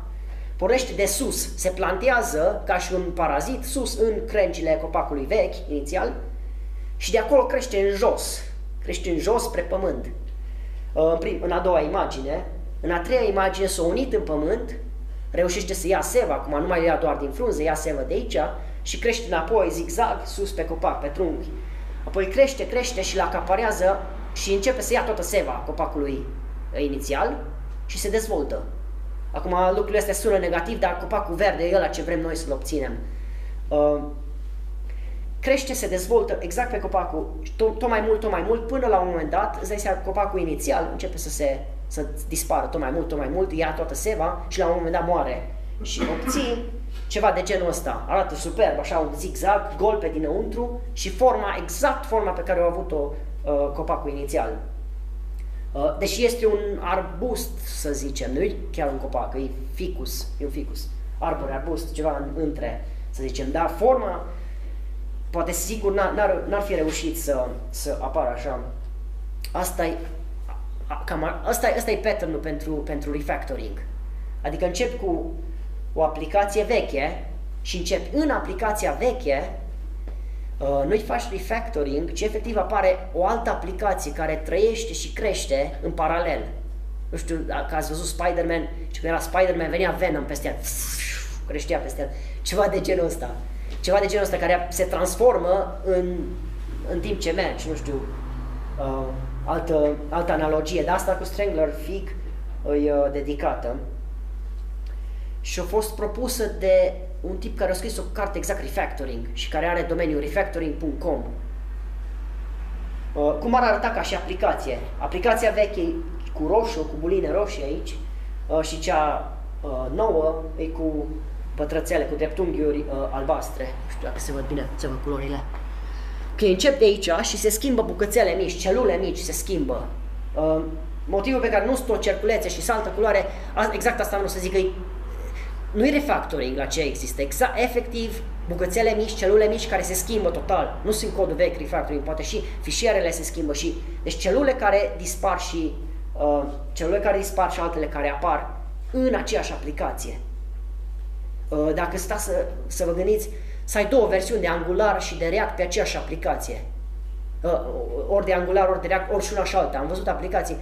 Pornește de sus, se plantează ca și un parazit sus în crengile copacului vechi, inițial, și de acolo crește în jos, spre pământ. În a doua imagine, în a treia imagine s-a unit în pământ, reușește să ia seva, acum nu mai ia doar din frunze, ia seva de aici și crește înapoi, zigzag, sus pe copac, pe trunchi. Apoi crește, și îl acaparează și începe să ia toată seva copacului inițial și se dezvoltă. Acum lucrurile astea sună negativ, dar copacul verde e ăla ce vrem noi să-l obținem. Crește, se dezvoltă exact pe copacul, tot mai mult, până la un moment dat, îți dai seama, copacul inițial începe să dispară tot mai mult, ia toată seva și la un moment dat moare. Și obții ceva de genul ăsta, arată superb, așa un zigzag, gol pe dinăuntru și forma, exact forma pe care a avut-o copacul inițial. Deși este un arbust, să zicem, nu e chiar un copac, e ficus, arbore, arbust, ceva între, să zicem, dar forma, poate sigur n-ar fi reușit să apară așa. Asta e pattern-ul pentru refactoring, adică încep cu o aplicație veche și începi în aplicația veche, nu-i faci refactoring, ci efectiv apare o altă aplicație care trăiește și crește în paralel. Nu știu dacă ați văzut Spider-Man, și când era Spider-Man venea Venom peste el, creștea peste el, ceva de genul ăsta. Ceva de genul ăsta care se transformă în timp ce mergi, nu știu, altă analogie, dar asta cu Strangler Fig îi dedicată. Și a fost propusă de un tip care a scris o carte exact refactoring și care are domeniul refactoring.com. Cum ar arăta ca și aplicație? Aplicația veche cu roșu, cu buline roșii aici, și cea nouă e cu pătrățele, cu dreptunghiuri albastre. Nu știu dacă se văd bine, se văd culorile. Ok, încep de aici și se schimbă bucățele mici, celule mici se schimbă. Motivul pe care nu sunt o cerculețe și saltă culoare, exact asta nu se zică. Nu e refactoring la ce există, exact, efectiv, bucățele mici, celule mici care se schimbă total, nu sunt codul vechi refactoring, poate și fișierele se schimbă și, deci celule care dispar și altele care apar în aceeași aplicație. Dacă stați să vă gândiți, să ai două versiuni de Angular și de React pe aceeași aplicație, ori de Angular, ori de React, ori și una și alta, am văzut aplicații,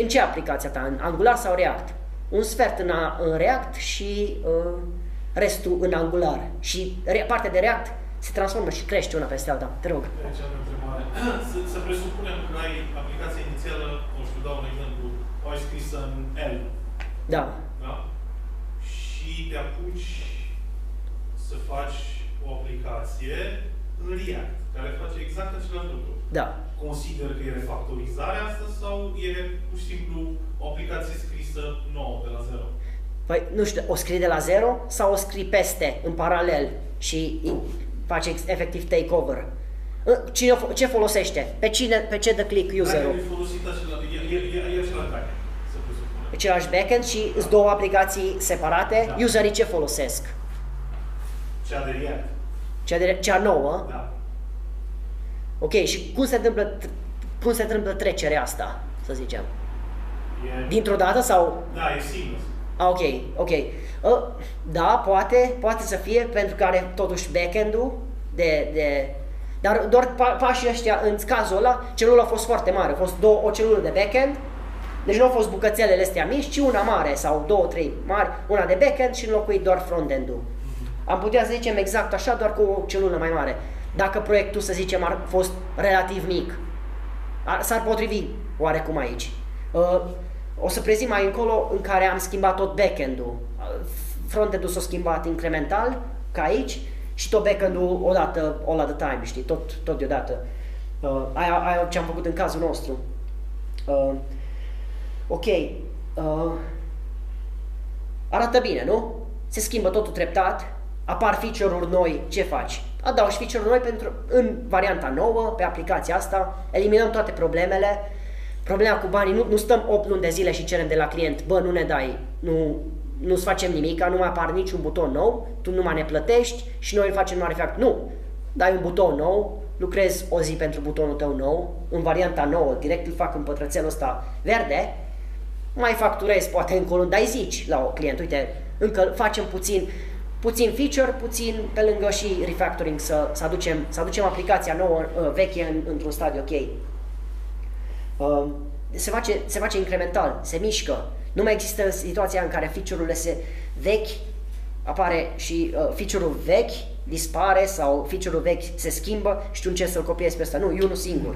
în ce aplicația ta, în Angular sau React? Un sfert în React și restul în Angular. Și partea de React se transformă și crește una peste alta. Te rog. Să presupunem că ai aplicația inițială, o să dau un exemplu, o ai scrisă în L. Da. Și te apuci să faci o aplicație în React, care face exact același lucru. Da. Consider că e refactorizarea asta sau e pur și simplu o aplicație scrisă nouă, de la zero? Păi, nu știu, o scrii de la zero sau o scrii peste, în paralel și face efectiv takeover. Ce folosește? Pe ce dă click userul? Dacă folosit același backend, să presupune. Același backend și sunt două aplicații separate. Da. Userii ce folosesc? Cea de React. Cea nouă? Da. Ok, și cum se întâmplă trecerea asta, să zicem? Dintr-o dată sau? Da, e seamless. Ok, ok. Da, poate să fie, pentru că are totuși backend-ul Dar doar pașii ăștia, în cazul ăla, celula a fost foarte mare. A fost o celulă de backend, deci nu au fost bucățelele astea mici, ci una mare sau două, trei mari, una de backend și înlocuit doar front-end-ul. Am putea să zicem exact așa, doar cu o celulă mai mare. Dacă proiectul, să zicem, ar fost relativ mic, s-ar potrivi oarecum aici. O să prezint mai încolo în care am schimbat tot backend-ul. Front-end-ul s-a schimbat incremental, ca aici, și tot backend-ul odată, all at a time, știi, tot deodată. Aia ce am făcut în cazul nostru. Ok. Arată bine, nu? Se schimbă totul treptat, apar feature-uri noi, ce faci? Adaugi feature-uri noi în varianta nouă, pe aplicația asta, eliminăm toate problemele. Problema cu banii, nu stăm 8 luni de zile și cerem de la client, bă, nu ne dai, nu, nu-ți facem nimic, nu mai apar niciun buton nou, tu numai ne plătești și noi îl facem numai refact. Nu! Dai un buton nou, lucrezi o zi pentru butonul tău nou, în varianta nouă, direct îl fac în pătrățelul ăsta verde, mai facturezi poate încolo, dar îi zici la client, uite, încă facem puțin feature, puțin pe lângă și refactoring, să aducem aplicația nouă, veche într-un stadiu ok. Se face incremental, se mișcă. Nu mai există situația în care feature-urile vechi apare și feature-ul vechi dispare sau feature-ul vechi se schimbă și tu încerci să-l copiezi pe ăsta. Nu, e unul singur.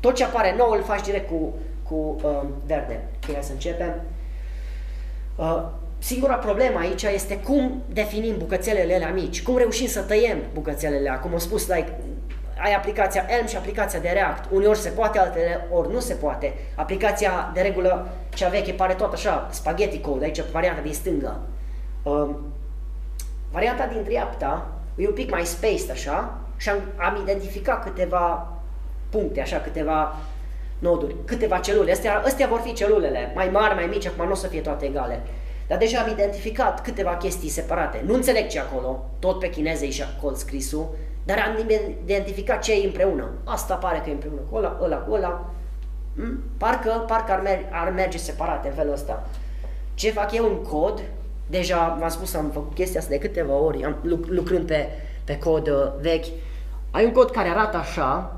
Tot ce apare nou îl faci direct cu verde. Ok, să începem. Singura problemă aici este cum definim bucățelele alea mici, cum reușim să tăiem bucățelele alea. Cum am spus, like, ai aplicația Elm și aplicația de React. Uneori se poate, altele ori nu se poate. Aplicația de regulă, cea veche, pare tot așa, spaghetti code, aici varianta din stânga. Varianta din dreapta e un pic mai spaced așa și am identificat câteva puncte, așa, câteva noduri, câteva celule. Astea vor fi celulele, mai mari, mai mici, acum nu o să fie toate egale. Dar deja am identificat câteva chestii separate. Nu înțeleg ce acolo, tot pe chineză e și acolo scrisul, dar am identificat ce e împreună. Asta pare că e împreună cu ăla, ăla cu ăla. Parcă ar merge separate în felul ăsta. Ce fac eu în cod? Deja v-am spus, am făcut chestia asta de câteva ori, lucrând pe cod vechi. Ai un cod care arată așa,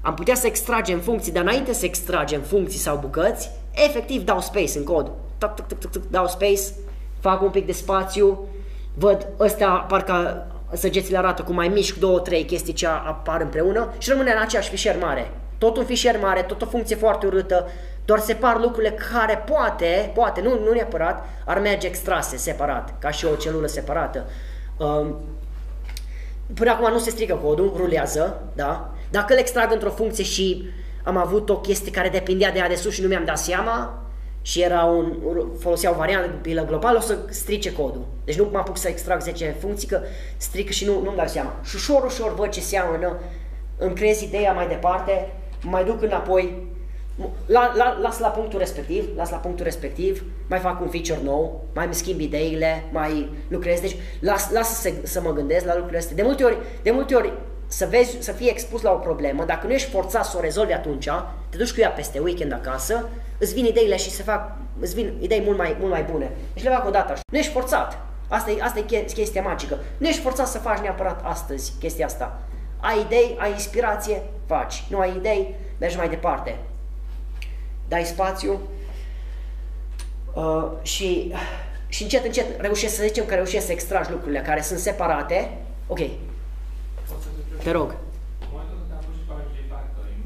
am putea să extragem funcții, dar înainte să extragem funcții sau bucăți, efectiv dau space în cod. Dau space, fac un pic de spațiu, văd ăsta, parcă săgețile arată cum mai mișc 2-3 chestii ce apar împreună și rămâne în aceeași fișier mare. Tot un fișier mare, tot o funcție foarte urâtă, doar separ lucrurile care poate, nu neapărat, ar merge extrase separat, ca și o celulă separată. Până acum nu se strică codul, rulează, da? Dacă îl extrag într-o funcție și am avut o chestie care depindea de ea de sus și nu mi-am dat seama și foloseau variantă globală, o să strice codul. Deci nu mă apuc să extrag 10 funcții, că stric și nu-mi dau seama. Și ușor, ușor văd ce seamănă, îmi creez ideea mai departe, mai duc înapoi, las la punctul respectiv, mai fac un feature nou, mai schimb ideile, mai lucrez, deci las să mă gândesc la lucrurile astea. De multe ori să fii expus la o problemă, dacă nu ești forțat să o rezolvi atunci, te duci cu ea peste weekend acasă, îți vin ideile și îți vin idei mult mai bune. Deci le fac odată așa. Nu ești forțat. Asta e chestia magică. Nu ești forțat să faci neapărat astăzi chestia asta. Ai idei, ai inspirație, faci. Nu ai idei, mergi mai departe. Dai spațiu și încet reușești să extragi lucrurile care sunt separate. Ok. Te rog. În momentul când am pus și faci refactoring,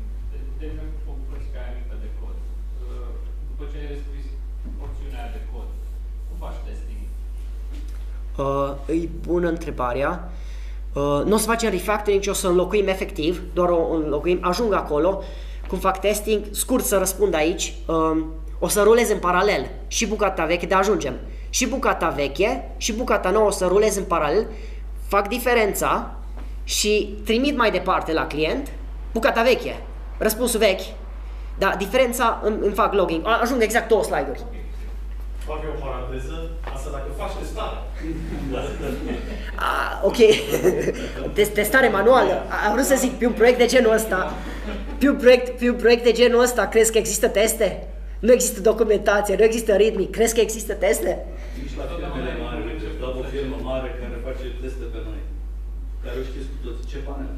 de exemplu, o plăcare mică de cod, după ce ai scris porțiunea de cod, cum faci testing? E bună întrebarea. Nu o să facem refactoring, ci o să înlocuim efectiv, doar o înlocuim, ajung acolo. Cum fac testing? Scurt să răspund aici. O să rulez în paralel și bucata veche, dar ajungem. Și bucata veche și bucata nouă o să rulez în paralel, fac diferența și trimit mai departe la client bucata veche, răspunsul vechi, dar diferența îmi fac logging, ajung exact 2 slide-uri. Okay. Fac eu o paranteză, asta dacă faci testare. Ok, testare manuală, am vrut să zic, pe un proiect de genul ăsta, crezi că există teste? Nu există documentație, nu există ritmic, crezi că există teste? Nici la firmele mari, la o firmă mare care face teste pe noi. Dar eu știți cu toți ce panel.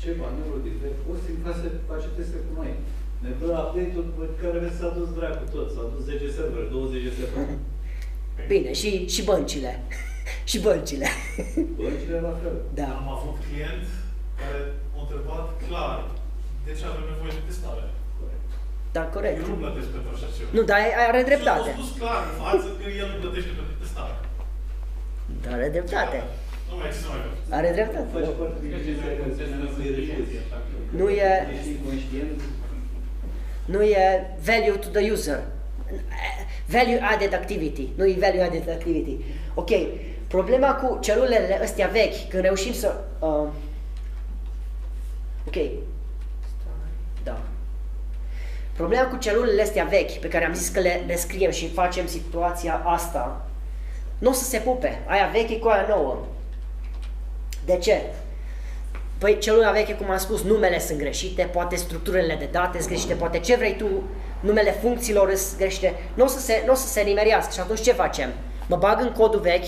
Ce panelul din repost în case face teste cu noi. Ne dă update-ul pe care vezi s-a dus dracu tot, s-a dus 10 servere, 20 de servere. Bine, și băncile. Și băncile. Băncile la fel. Da. Am avut client care m-a întrebat clar de ce avem nevoie de testare. Corect. Da, corect. Eu nu plătesc pentru așa ceva. Nu, dar are dreptate. S-a spus clar în față că el nu plătește pentru testare. Dar are dreptate. Are dreptate. Nu e value to the user. Value added activity. Nu e value added activity. Ok. Problema cu celulele astea vechi, când reușim să... ok. Da. Problema cu celulele astea vechi, pe care am zis că le descriem și facem situația asta, Nu o să se pupe, aia veche cu aia nouă. De ce? Păi celula veche, cum am spus, numele sunt greșite, poate structurile de date sunt greșite, poate ce vrei tu, numele funcțiilor sunt greșite, nu o să se nimeriască. Și atunci ce facem? Mă bag în codul vechi,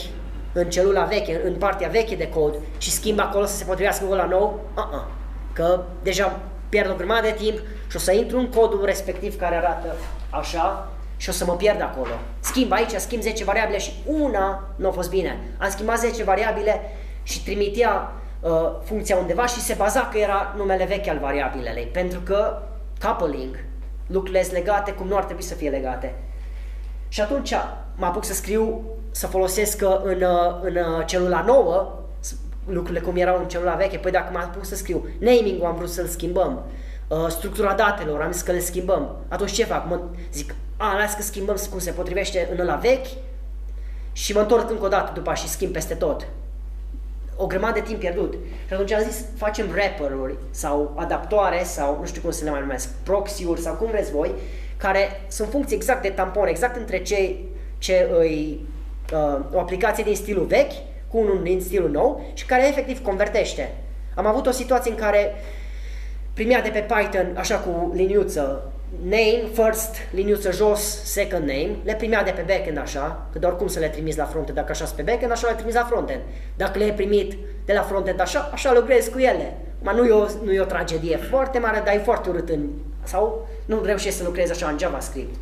în celula veche, în partea veche de cod și schimb acolo să se potrivească cu ăla nou? Că deja pierd o grămadă de timp și o să intru în codul respectiv care arată așa și o să mă pierd acolo. Schimb aici, schimb 10 variabile și una nu a fost bine. Am schimbat 10 variabile și trimitea funcția undeva și se baza că era numele vechi al variabilelei, pentru că coupling, lucrurile sunt legate cum nu ar trebui să fie legate. Și atunci mă apuc să scriu, să folosesc în celula nouă lucrurile cum erau în celula veche. Păi dacă mă apuc să scriu naming-ul, am vrut să-l schimbăm, structura datelor, am zis că le schimbăm, atunci ce fac? Mă zic, las că schimbăm cum se potrivește în ăla vechi și mă întorc încă o dată după și schimb peste tot. O grămadă de timp pierdut. Și atunci am zis, facem wrapper-uri sau adaptoare sau nu știu cum să le mai numesc, proxy-uri sau cum vreți voi, care sunt funcții exact de tampon, exact între cei ce îi o aplicație din stilul vechi cu unul din stilul nou și care efectiv convertește. Am avut o situație în care primea de pe Python, așa cu liniuță, name, first, liniuță jos, second name, le primea de pe backend așa, că doar cum să le trimiți la frontend, dacă așa sunt pe backend, așa le trimiți la frontend. Dacă le-ai primit de la frontend așa, așa lucrezi cu ele. Nu e o tragedie foarte mare, dar e foarte urât sau nu reușești să lucrezi așa în JavaScript.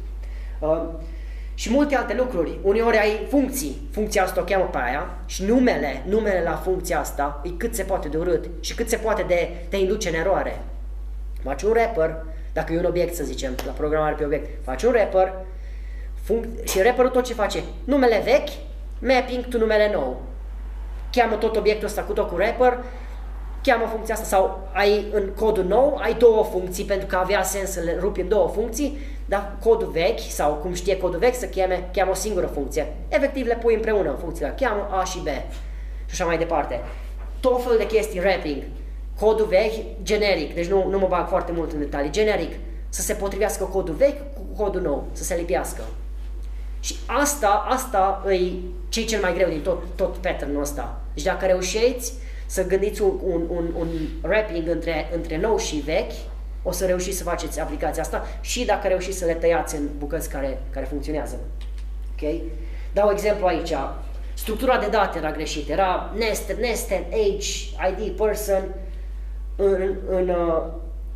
Și multe alte lucruri. Uneori ai funcții, funcția asta o cheamă pe aia și numele la funcția asta e cât se poate de urât și cât se poate de te induce în eroare. Faci un wrapper, dacă e un obiect să zicem, la programare pe obiect, faci un wrapper și wrapperul tot ce face, numele vechi, mapping to numele nou. Cheamă tot obiectul ăsta cu tot cu wrapper, cheamă funcția asta sau ai în codul nou, ai două funcții pentru că avea sens să le rupi în două funcții, dar codul vechi sau cum știe codul vechi să cheamă o singură funcție. Efectiv le pui împreună în funcțiile, cheamă A și B și așa mai departe. Tot felul de chestii, wrapping. Codul vechi, generic, deci nu mă bag foarte mult în detalii, generic, să se potrivească codul vechi cu codul nou, să se lipească. Și asta e cel mai greu din tot pattern-ul ăsta. Deci dacă reușeți să gândiți un wrapping între nou și vechi, o să reușiți să faceți aplicația asta și dacă reușiți să le tăiați în bucăți care funcționează. Okay? Dau exemplu aici. Structura de date era greșită, era nested, age, ID, person,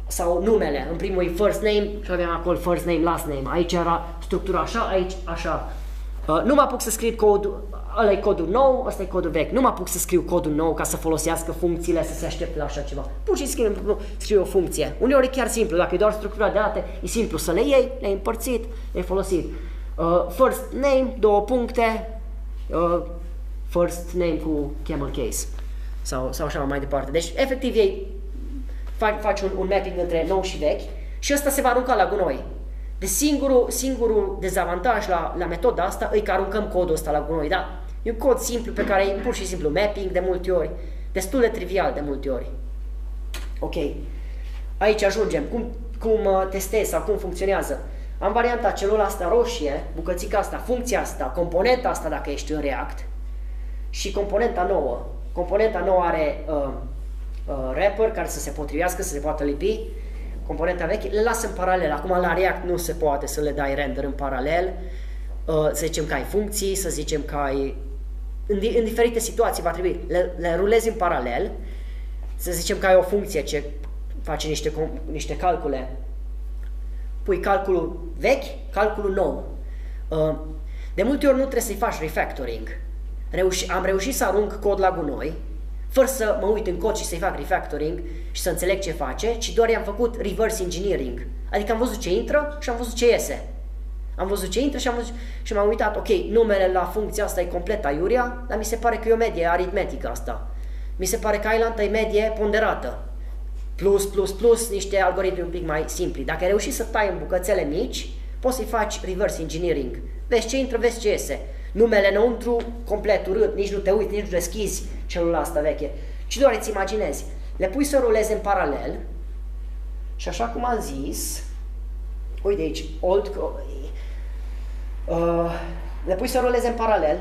sau numele, în primul e first name și aveam acolo first name, last name, aici era structura așa, aici așa. Nu mă apuc să scriu codul, ăla e codul nou, ăsta e codul vechi, nu mă apuc să scriu codul nou ca să folosească funcțiile, să se aștepte la așa ceva, pur și simplu scriu o funcție. Uneori e chiar simplu, dacă e doar structura de date, e simplu să le iei, le-ai împărțit, le-ai folosit. First name, două puncte, first name cu camel case sau așa mai departe, deci efectiv ei faci un mapping între nou și vechi și ăsta se va arunca la gunoi. De singurul dezavantaj la metoda asta e că aruncăm codul ăsta la gunoi, dar e un cod simplu pe care e pur și simplu mapping de multe ori, destul de trivial de multe ori. Ok, aici ajungem, cum testez sau cum funcționează. Am varianta celula asta roșie, bucățica asta, funcția asta, componenta asta dacă ești în React și componenta nouă. Componenta nouă are wrapper care să se potrivească, să se poată lipi. Componenta veche le las în paralel. Acum la React nu se poate să le dai render în paralel. Să zicem că ai funcții, să zicem că ai... În diferite situații va trebui. Le rulezi în paralel. Să zicem că ai o funcție ce face niște calcule. Pui calculul vechi, calculul nou. De multe ori nu trebuie să-i faci refactoring. Am reușit să arunc cod la gunoi fără să mă uit în cod și să-i fac refactoring și să înțeleg ce face, ci doar i-am făcut reverse engineering. Adică am văzut ce intră și am văzut ce iese. Am văzut ce intră și m-am uitat, ok, numele la funcția asta e complet aiurea, dar mi se pare că e o medie aritmetică asta. Mi se pare că island e medie ponderată. Plus, niște algoritmi un pic mai simpli. Dacă ai reușit să tai în bucățele mici, poți să-i faci reverse engineering. Vezi ce intră, vezi ce iese. Numele înăuntru, complet urât, nici nu te uiți, nici nu deschizi celula asta veche, ci doar îți imaginezi. Le pui să ruleze în paralel și așa cum am zis, uite aici, le pui să ruleze în paralel,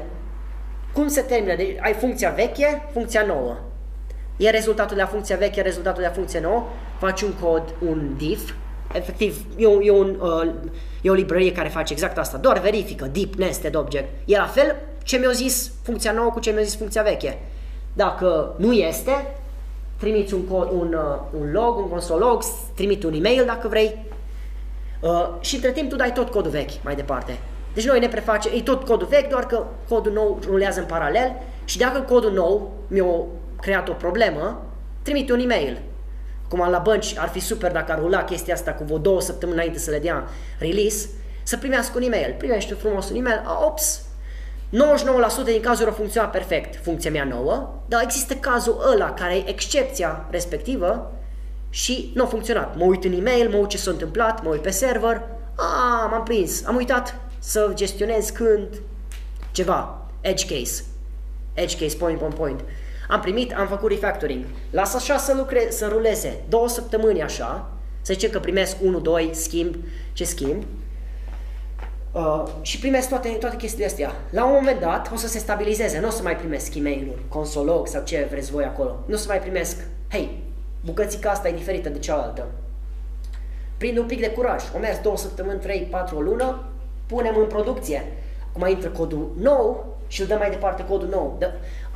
Cum se termină? Deci ai funcția veche, funcția nouă. E rezultatul de la funcția veche, rezultatul de la funcția nouă. Faci un cod, un div. Efectiv, e o librărie care face exact asta. Doar verifică deep nested object. E la fel ce mi-a zis funcția nouă cu ce mi-a zis funcția veche. Dacă nu este, trimiți un log, un console log, trimiți un e-mail dacă vrei. Și între timp tu dai tot codul vechi mai departe. Deci noi ne prefacem, e tot codul vechi, doar că codul nou rulează în paralel și dacă codul nou mi-a creat o problemă, trimite un e-mail. Acum la bănci ar fi super dacă ar rula chestia asta cu vreo 2 săptămâni înainte să le dea release, să primească un e-mail. Primești frumos un e-mail, ops, 99% din cazuri o funcționa perfect funcția mea nouă, dar există cazul ăla care e excepția respectivă și nu a funcționat. Mă uit în e-mail, mă uit ce s-a întâmplat, mă uit pe server, m-am prins, am uitat să gestionez când ceva, edge case, point. Am primit, am făcut refactoring. Las așa să lucreze, să ruleze 2 săptămâni așa, să zicem că primesc 1, 2, schimb, ce schimb, și primesc toate chestiile astea. La un moment dat o să se stabilizeze, nu o să mai primesc e-mail-uri, consolog sau ce vreți voi acolo, nu o să mai primesc, hei, bucățica asta e diferită de cealaltă. Prind un pic de curaj, o mers 2 săptămâni, 3, 4, o lună, punem în producție. Acum intră codul nou și îl dăm mai departe codul nou.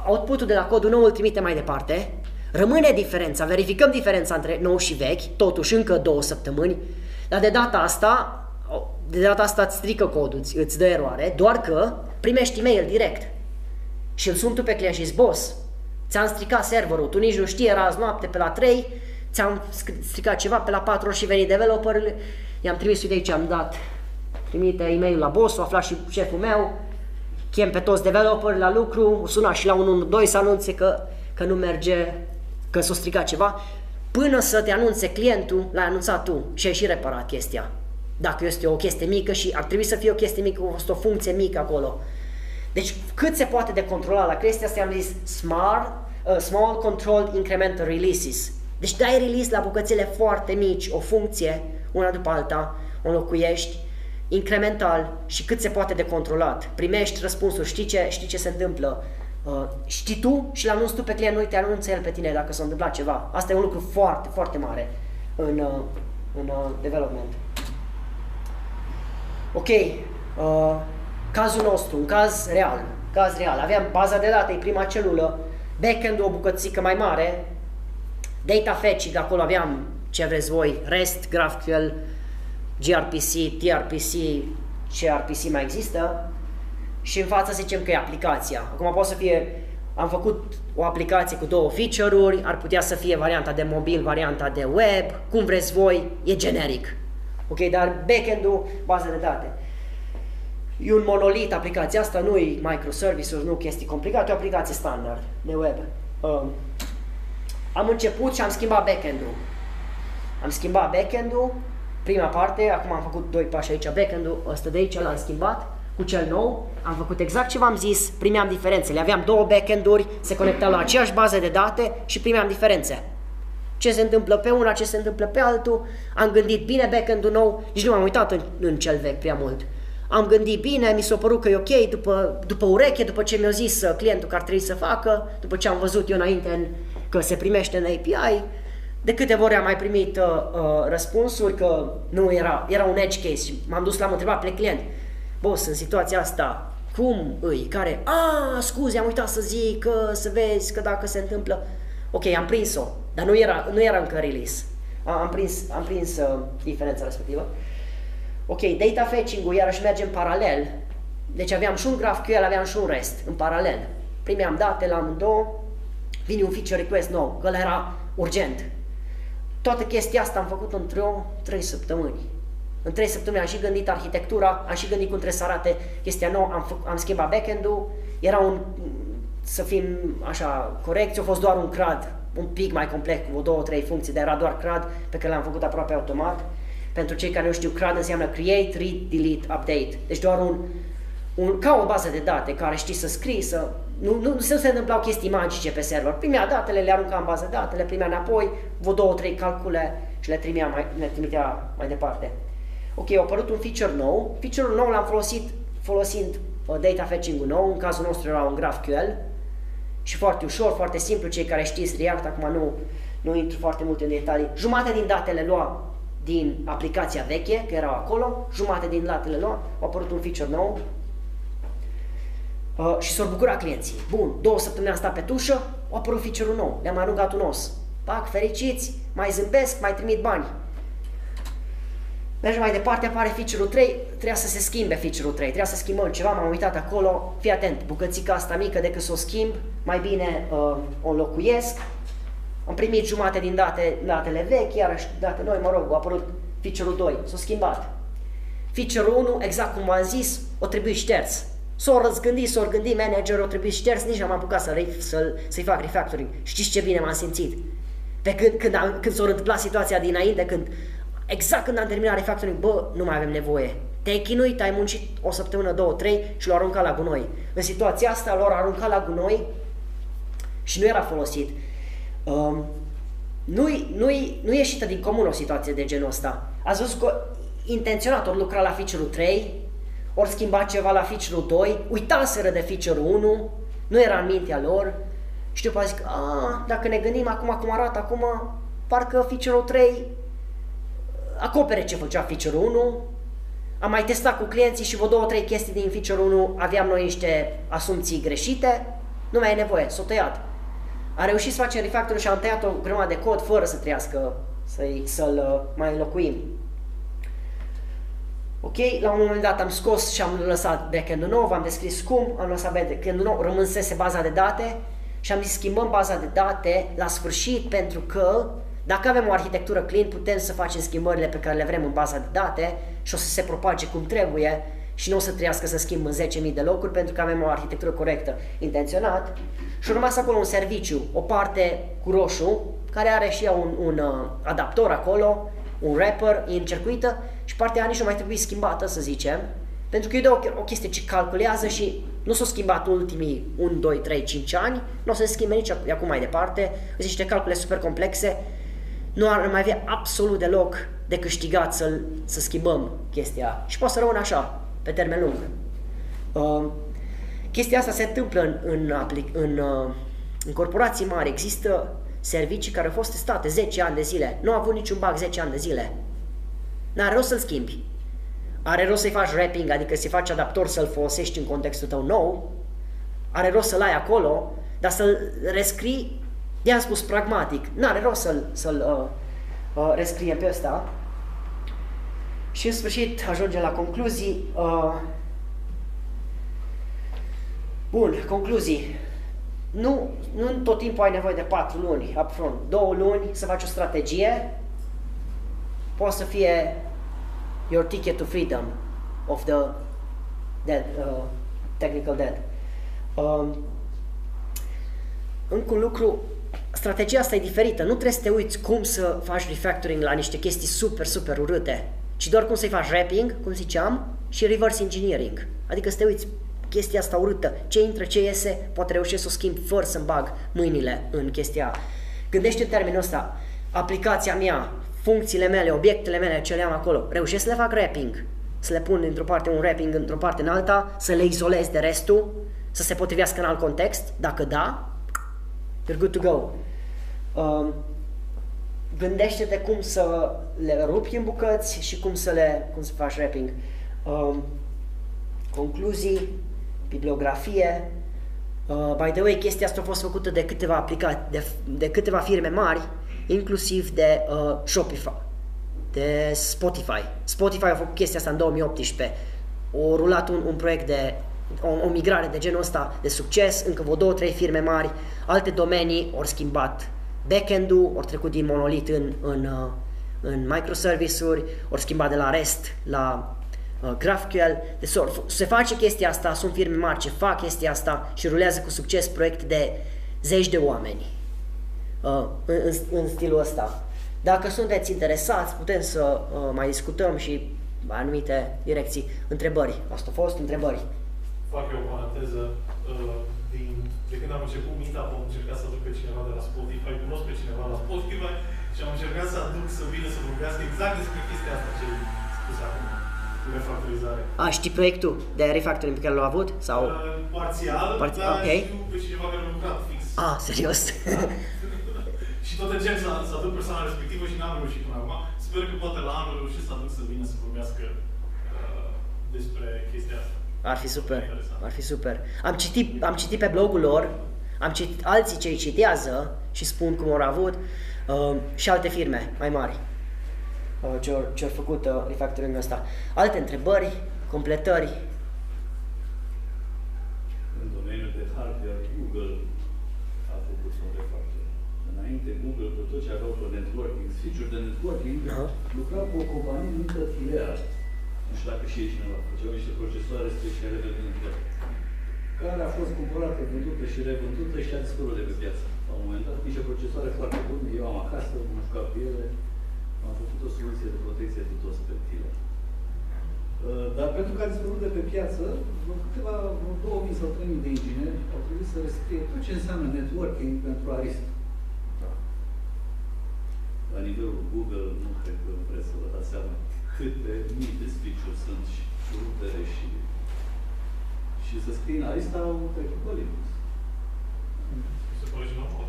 Output-ul de la codul nou îl trimite mai departe. Rămâne diferența, verificăm diferența între nou și vechi, totuși încă 2 săptămâni, dar de data asta îți strică codul, îți dă eroare, doar că primești e-mail direct. Și îl sun tu pe client și zici, boss, ți-am stricat serverul, tu nici nu știi, era azi noapte pe la 3, ți-am stricat ceva pe la 4 și veni developer, i-am trimis, uite aici am dat, trimite e-mail la boss, o afla și șeful meu, chem pe toți developeri la lucru, o suna și la 112 să anunțe că nu merge, că s-o stricat ceva, până să te anunțe clientul, l-ai anunțat tu și ai și reparat chestia. Dacă este o chestie mică și ar trebui să fie o chestie mică, o, o funcție mică acolo. Deci cât se poate de controla la chestia asta, am zis small controlled incremental releases. Deci dai release la bucățele foarte mici, o funcție, una după alta, o înlocuiești incremental și cât se poate de controlat. Primești răspunsuri, știi ce se întâmplă, știi tu și l-anunți tu pe client, nu te anunță el pe tine dacă s-a întâmplat ceva. Asta e un lucru foarte, foarte mare în development. Ok, cazul nostru, un caz real. Aveam baza de date, e prima celulă, backend-ul o bucățică mai mare, data fetch, acolo aveam ce vreți voi, REST, GraphQL, GRPC, TRPC, CRPC mai există și în față zicem că e aplicația. Acum poate să fie, am făcut o aplicație cu 2 feature-uri, ar putea să fie varianta de mobil, varianta de web, cum vreți voi, e generic. Ok, dar backend-ul, bază de date. E un monolit aplicația asta, nu-i microservice-uri, nu chestii complicate, o aplicație standard de web. Am început și am schimbat backend-ul. Prima parte, acum am făcut 2 pași aici, backend-ul ăsta de aici l-am schimbat cu cel nou, am făcut exact ce v-am zis, primeam diferențele, aveam 2 backend-uri, se conectau la aceeași bază de date și primeam diferențe. Ce se întâmplă pe una, ce se întâmplă pe altul, am gândit bine backend-ul nou, nici nu m-am uitat în cel vechi prea mult. Am gândit bine, mi s-a părut că e ok, după ureche, după ce mi-a zis clientul că ar trebui să facă, după ce am văzut eu înainte că se primește în API, de câteva ori am mai primit răspunsuri că nu era un edge case și m-am dus, l-am întrebat pe client, boss, în situația asta, cum îi, care, scuze, am uitat să zic, că să vezi că dacă se întâmplă, ok, am prins-o, dar nu era încă release, am prins diferența respectivă. Ok, data fetching-ul iarăși merge în paralel, deci aveam și un GraphQL, aveam și un REST în paralel, primeam date la amândouă, vine un feature request nou, că ăla era urgent. Toată chestia asta am făcut în 3 săptămâni. În 3 săptămâni am și gândit arhitectura, am și gândit cum trebuie să arate chestia nouă, am schimbat backend-ul, era un, să fim așa corecți, a fost doar un CRUD, un pic mai complex, cu 2-3 funcții, dar era doar CRUD pe care l-am făcut aproape automat. Pentru cei care nu știu, CRUD înseamnă Create, Read, Delete, Update. Deci doar ca o bază de date care știi să scrii, să... Nu se întâmplau chestii magice pe server. Primea datele, le arunca în bază de date, le primea înapoi, vreo 2-3 calcule și le trimitea mai departe. Ok, a apărut un feature nou. Feature-ul nou l-am folosit data fetching-ul nou, în cazul nostru era un GraphQL și foarte ușor, foarte simplu, cei care știți React, acum nu intru foarte mult în detalii, jumate din datele lua din aplicația veche, că erau acolo, jumate din datele lua, a apărut un feature nou și s-au bucurat clienții. Bun, 2 săptămâni am stat pe tușă, a apărut feature-ul nou, le-am arugat un os. Pac, fericiți, mai zâmbesc, mai trimit bani. Mergem mai departe, apare feature-ul 3, trebuia să se schimbe feature-ul 3, trebuia să schimbăm ceva, m-am uitat acolo, fii atent, bucățica asta mică, decât să o schimb, mai bine o înlocuiesc. Am primit jumate din datele vechi, iarăși date noi, mă rog, a apărut feature-ul 2, s-a schimbat. Feature-ul 1, exact cum v-am zis, o trebuie șters. S-o răzgândi, s-o gândi managerul, o trebuie șters, nici n-am apucat să-i fac refactoring. Știți ce bine m-am simțit? Pe când s-a întâmplat situația dinainte, exact când am terminat refactoring, bă, nu mai avem nevoie. Te-ai chinuit, ai muncit o săptămână, 2, 3 și l-au aruncat la gunoi. În situația asta l-au aruncat la gunoi și nu era folosit. Nu e ieșită din comun o situație de genul ăsta. Ați văzut că intenționat ori lucra la feature-ul 3, ori schimba ceva la feature-ul 2, uitaseră de feature-ul 1, nu era în mintea lor. Și după zic, dacă ne gândim acum cum arată acum, parcă feature-ul 3 acopere ce făcea feature-ul 1. Am mai testat cu clienții și vreo 2-3 chestii din feature-ul 1 aveam noi niște asumții greșite, nu mai e nevoie, s-o tăiat. Am reușit să facem refactoring și am tăiat o grămadă de cod fără să trească să-l mai înlocuim. Ok, la un moment dat am scos și am lăsat backend-ul nou, v-am descris cum, am lăsat backend-ul nou, rămânsese baza de date și am zis schimbăm baza de date la sfârșit pentru că dacă avem o arhitectură clean, putem să facem schimbările pe care le vrem în baza de date și o să se propage cum trebuie și nu o să trească să schimb în 10.000 de locuri pentru că avem o arhitectură corectă, intenționat. Și a rămas acolo un serviciu, o parte cu roșu, care are și ea un adaptor acolo, un wrapper, e încercuită și partea nici nu mai trebuie schimbată, să zicem, pentru că e de o chestie ce calculează și nu s-a schimbat ultimii 1, 2, 3, 5 ani, nu o să se schimbe nici acum mai departe, sunt niște calcule super complexe, nu ar mai avea absolut deloc de câștigat să schimbăm chestia și poate să rămână așa, pe termen lung. Chestia asta se întâmplă în corporații mari, există servicii care au fost testate 10 ani de zile, nu au avut niciun bug 10 ani de zile. N-are rost să-l schimbi, are rost să-i faci wrapping, adică să-i faci adaptor să-l folosești în contextul tău nou, are rost să-l ai acolo, dar să-l rescrii. De-aia am spus pragmatic, n-are rost să-l rescrie pe ăsta. Și în sfârșit ajungem la concluzii. Bun, concluzii. Nu tot timpul ai nevoie de 4 luni upfront, 2 luni să faci o strategie. Poate să fie your ticket to freedom of the dead, technical debt. Încă un lucru, strategia asta e diferită, nu trebuie să te uiți cum să faci refactoring la niște chestii super, super urâte, ci doar cum să-i faci wrapping, cum ziceam, și reverse engineering. Adică să te uiți chestia asta urâtă, ce intră, ce iese, poate reușești să o schimbi fără să-mi bag mâinile în chestia. Gândește în termenul ăsta, aplicația mea, funcțiile mele, obiectele mele, ce le am acolo, reușesc să le fac wrapping, să le pun într-o parte un wrapping, într-o parte în alta, să le izolez de restul, să se potrivească în alt context, dacă da, you're good to go. Gândește-te cum să le rupi în bucăți și cum să faci wrapping. Concluzii, bibliografie. By the way, chestia asta a fost făcută de câteva câteva firme mari, inclusiv de Shopify, de Spotify. Spotify a făcut chestia asta în 2018. O rulat un proiect de o migrare de genul ăsta de succes, încă vreo 2-3 firme mari, alte domenii ori schimbat backend-ul, ori trecut din monolit în microservice-uri, ori schimbat de la REST la GraphQL, deci se face chestia asta, sunt firme mari ce fac chestia asta și rulează cu succes proiecte de zeci de oameni în stilul ăsta. Dacă sunteți interesați, putem să mai discutăm și anumite direcții. Întrebări, asta au fost întrebări. Fac eu o paranteză, de când am început Meetup, am încercat să aduc pe cineva de la Spotify, cunosc pe cineva la Spotify și am încercat să aduc să vină să vorbească exact despre chestia asta ce spus acum. refactorizare. A, știi proiectul de refactoring pe care l-a avut? Sau? Parțial, dar okay. Știu pe cineva care a lucrat fix. Ah, serios? Da. Și tot încerc să aduc persoana respectivă și n-am reușit până acum. Sper că poate la anul reușesc să aduc să vină să vorbească despre chestia asta. Ar fi super, ar fi super. Am citit pe blogul lor, am citit alții ce îi citează și spun cum au avut și alte firme mai mari ce-au făcut refactoring ăsta. Alte întrebări, completări? În domeniul de hardware, Google a făcut un refactoring. Înainte, Google, cu tot ce aveau pe networking, feature de networking, lucra cu o companie numită Tilea. Nu știu dacă și e cineva. Făceau niște procesoare speciale de network, care a fost cumpărată, vândută și revândută și a dispărut de pe piață. La un moment dat, niște procesoare foarte bune. Eu am acasă, m-am jucat pe ele. Am făcut o soluție de protecție de toți pe tine. Dar pentru că a dispărut de pe piață, câteva 2000 sau 3000 de ingineri au trebuit să rescrie tot ce înseamnă networking pentru ARIST. Da. La nivelul Google, nu cred că vreți să vă dați seama câte mii de speech-uri sunt și rupere și... Și să scrii în ARIST au trecut pe Linux. Se pare și normal.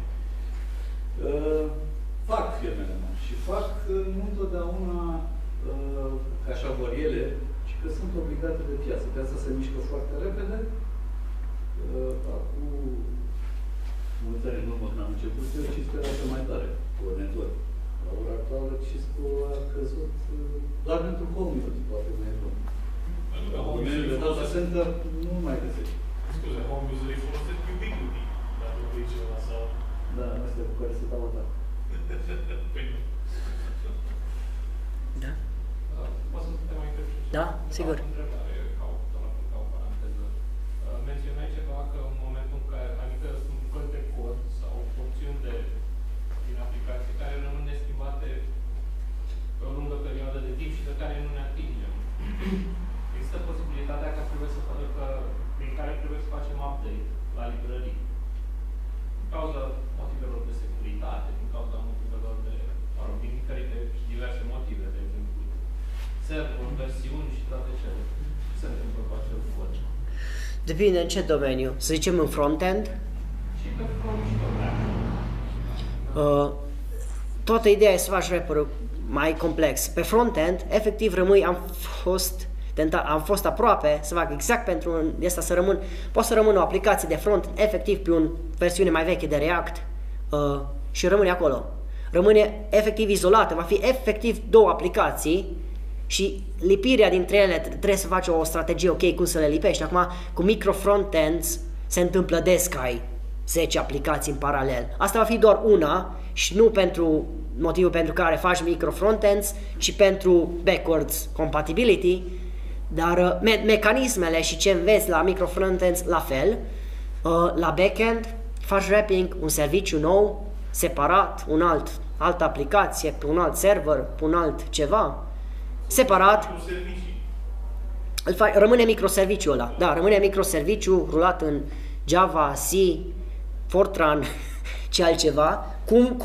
Fac firmele mele și fac nu întotdeauna ca așa vor ele, ci că sunt obligate de piață. Piața se mișcă foarte repede. Acum mulți ani în urmă când am început, eu citeam mai tare cu network. La ora actuală Cisco a căzut doar pentru Home, poate mai e bun. Home-urile data center nu mai găsești. Scuze, Home-urile folosesc Ubiquiti, dacă nu e ceva sau... Da, astea cu care se dau atât. Da? Poți să te mai întrebi? Da, sigur. O întrebare, ca o paranteză. Menționai ceva că în momentul în care, adică sunt bucăți de cod sau porțiuni din aplicații care rămân neschimbate pe o lungă perioadă de timp și de care nu ne atingem. Există posibilitatea că prin care trebuie să facem update la librării. Din cauza motivelor de securitate, din cauza motivelor de, din diferite și diverse motive, de exemplu, server, versiuni și toate cele. Ce se întâmplă cu acel cod? Depinde în ce domeniu. Să zicem în front-end? Și pe front și pe back. Toată ideea e să faci wrapper-ul mai complex. Pe front-end, efectiv, am fost aproape să fac exact pentru asta să rămân. Poate să rămână o aplicație de front-end, efectiv, pe o versiune mai veche de React și rămâne acolo. Rămâne efectiv izolată, va fi efectiv două aplicații și lipirea dintre ele trebuie să faci o strategie ok cum să le lipești. Acum, cu micro front-ends se întâmplă des că ai 10 aplicații în paralel. Asta va fi doar una și nu pentru motivul pentru care faci micro front-ends, ci pentru backwards compatibility, dar mecanismele și ce înveți la micro front-ends la fel. La back-end faci wrapping, un serviciu nou, separat, altă aplicație, pe un alt server, pe un alt ceva, separat. Rămâne microserviciul ăla, da, rămâne microserviciu rulat în Java, C, Fortran, ce altceva, cu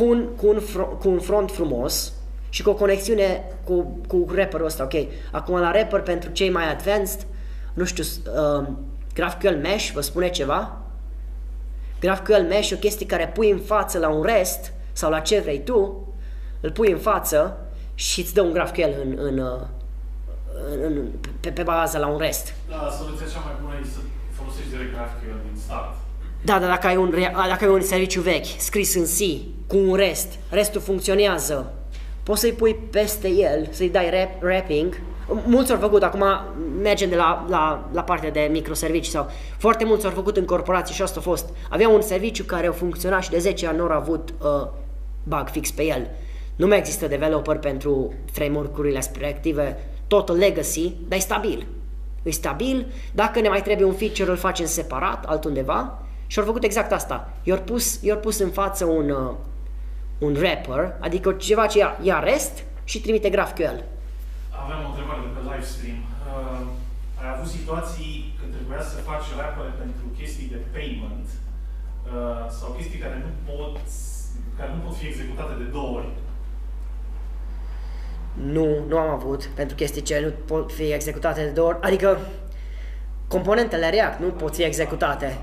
un front frumos și cu o conexiune cu wrapper-ul ăsta, ok. Acum la wrapper pentru cei mai advanced, nu știu, GraphQL Mesh vă spune ceva? GraphQL Mesh e o chestie care pui în față la un REST sau la ce vrei tu, îl pui în față și îți dă un GraphQL pe bază la un REST. Da, soluția cea mai bună e să folosești direct GraphQL din start. Da, dar dacă ai un serviciu vechi, scris în C, cu un REST, restul funcționează, poți să-i pui peste el, să-i dai wrapping. Mulți au făcut, acum mergem de la partea de microservicii sau foarte mulți au făcut în corporații și asta a fost. Avea un serviciu care a funcționat și de 10 ani n-au avut bug fix pe el. Nu mai există developer pentru framework-urile respective, total legacy, dar e stabil. E stabil, dacă ne mai trebuie un feature îl facem separat, altundeva. Și au făcut exact asta. I-au pus în față un wrapper, adică ceva ce ia REST și trimite GraphQL. Aveam o întrebare de pe live stream. Ai avut situații când trebuia să faci wrapper pentru chestii de payment sau chestii care nu pot fi executate de două ori? Nu am avut, pentru chestii ce nu pot fi executate de două ori, adică componentele React nu pot fi executate.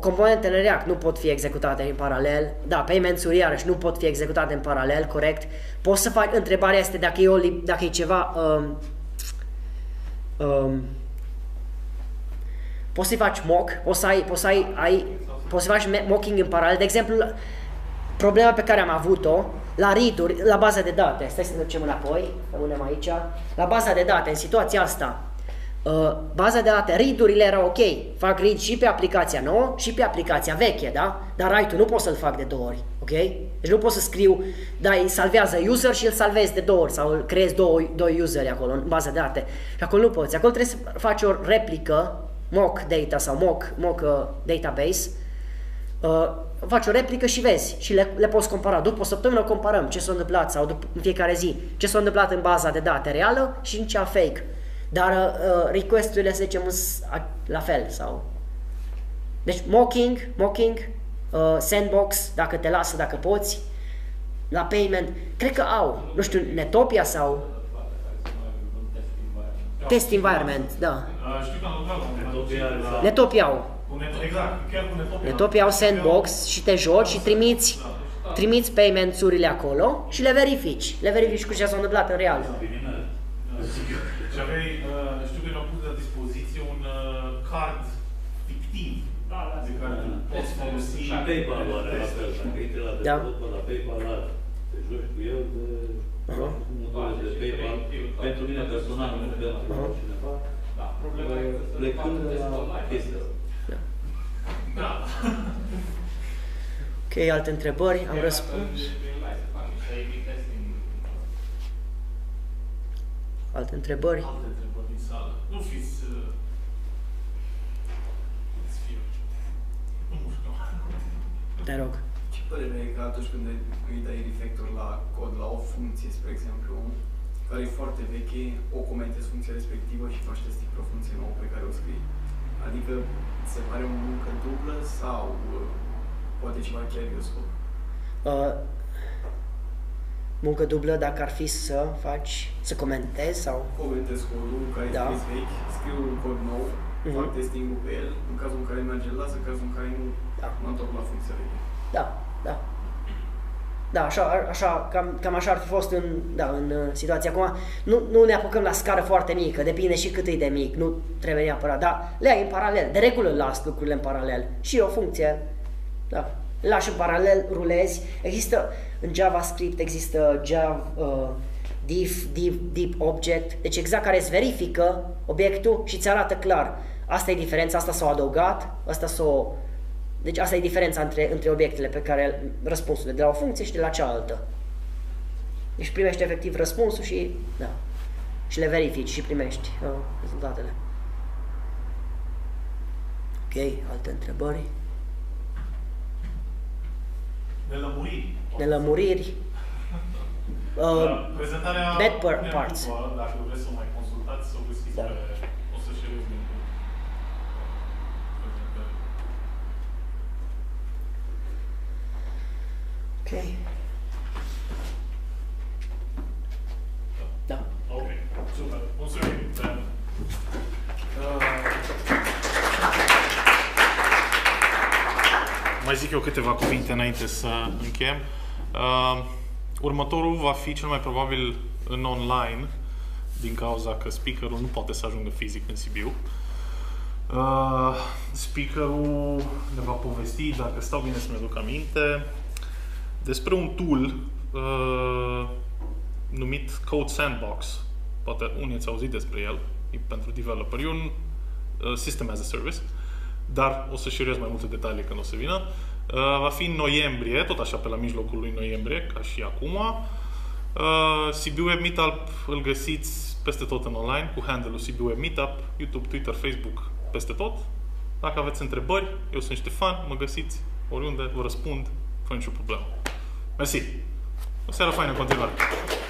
Componentele React nu pot fi executate în paralel, da, payments-uri iarăși nu pot fi executate în paralel, corect. Poți să faci, întrebarea este dacă e, dacă e ceva, poți să-i faci mock, poți să faci mocking în paralel. De exemplu, problema pe care am avut-o la read-uri, la baza de date, stai să ne ducem înapoi, rămânem aici, la baza de date, în situația asta, baza de date, read-urile erau ok, fac read și pe aplicația nouă și pe aplicația veche, da? Dar write-ul nu pot să-l fac de două ori, ok? Deci nu pot să scriu, dai, salvează user și îl salvezi de două ori sau îl creezi doi useri acolo, în baza de date. Și acolo nu poți, acolo trebuie să faci o replică, mock data sau mock database, faci o replică și vezi și le poți compara. După o săptămână comparăm ce s-a întâmplat sau în fiecare zi ce s-a întâmplat în baza de date reală și în cea fake. Dar request-urile, să zicem, la fel sau... Deci mocking, sandbox, dacă te lasă, dacă poți, la payment, cred că au, nu știu, Netopia sau... Test environment, da. Știu că am lucrat Netopia au. Exact, chiar cu Netopia. Netopia au sandbox și te joci și trimiți payment-urile acolo și le verifici. Le verifici cu ce s-a întâmplat în real. Și aveai, știu că ne-au pus la dispoziție un card fictiv de care poți folosi... Și PayPal are la fel, dacă intri la developer, la PayPal are. Te joci cu el de... de PayPal, pentru mine personal, nu pentru cineva, plecând la chestia asta. Ok, alte întrebări? Am răspuns. Alte întrebări? Alte întrebări din sală. Nu fiți... Te rog. Ce părere e că atunci când îi dai refactor la cod, la o funcție, spre exemplu, care e foarte veche, o comentezi funcția respectivă și faci test o funcție nouă pe care o scrii? Adică, se pare o muncă dublă sau poate ceva chiar useful? Muncă dublă dacă ar fi să faci, să comentezi sau... Comentez codul care e scris vechi, scriu un cod nou, fac testing-ul pe el, în cazul în care merge, lasă, în cazul în care nu, mă întorc la funcția veche. Da, așa, cam așa ar fi fost în situația acum. Nu ne apucăm la scară foarte mică, depinde și cât e de mic, nu trebuie neapărat, dar le ai în paralel, de regulă las lucrurile în paralel și o funcție, da. Lași în paralel, rulezi, există în JavaScript, există div object, deci exact care îți verifică obiectul și îți arată clar. Asta e diferența, asta s-a adăugat, deci asta e diferența între obiectele pe care răspunsul de la o funcție și de la cealaltă. Deci primești efectiv răspunsul și, da, și le verifici și primești rezultatele. Ok, alte întrebări? Nelămuriri. Prezentarea bad parts. Dacă vreți să o mai consultați, să o găsiți pe... O să știu din prezentare. Ok. Da. Ok. Super. Mulțumim. Mai zic eu câteva cuvinte înainte să încheiem. Următorul va fi cel mai probabil în online, din cauza că speakerul nu poate să ajungă fizic în Sibiu. Speakerul ne va povesti, dacă stau bine să-mi aduc aminte, despre un tool numit Code Sandbox. Poate unii ați auzit despre el, e pentru developeri, un System as a Service. Dar o să șiriez mai multe detalii când o să vină. Va fi în noiembrie, tot așa pe la mijlocul lui noiembrie, ca și acum. Sibiu Web Meetup îl găsiți peste tot în online, cu handle-ul Sibiu Web Meetup, YouTube, Twitter, Facebook, peste tot. Dacă aveți întrebări, eu sunt Ștefan, mă găsiți oriunde, vă răspund, fără nicio problemă. Mersi! O seară faină în continuare!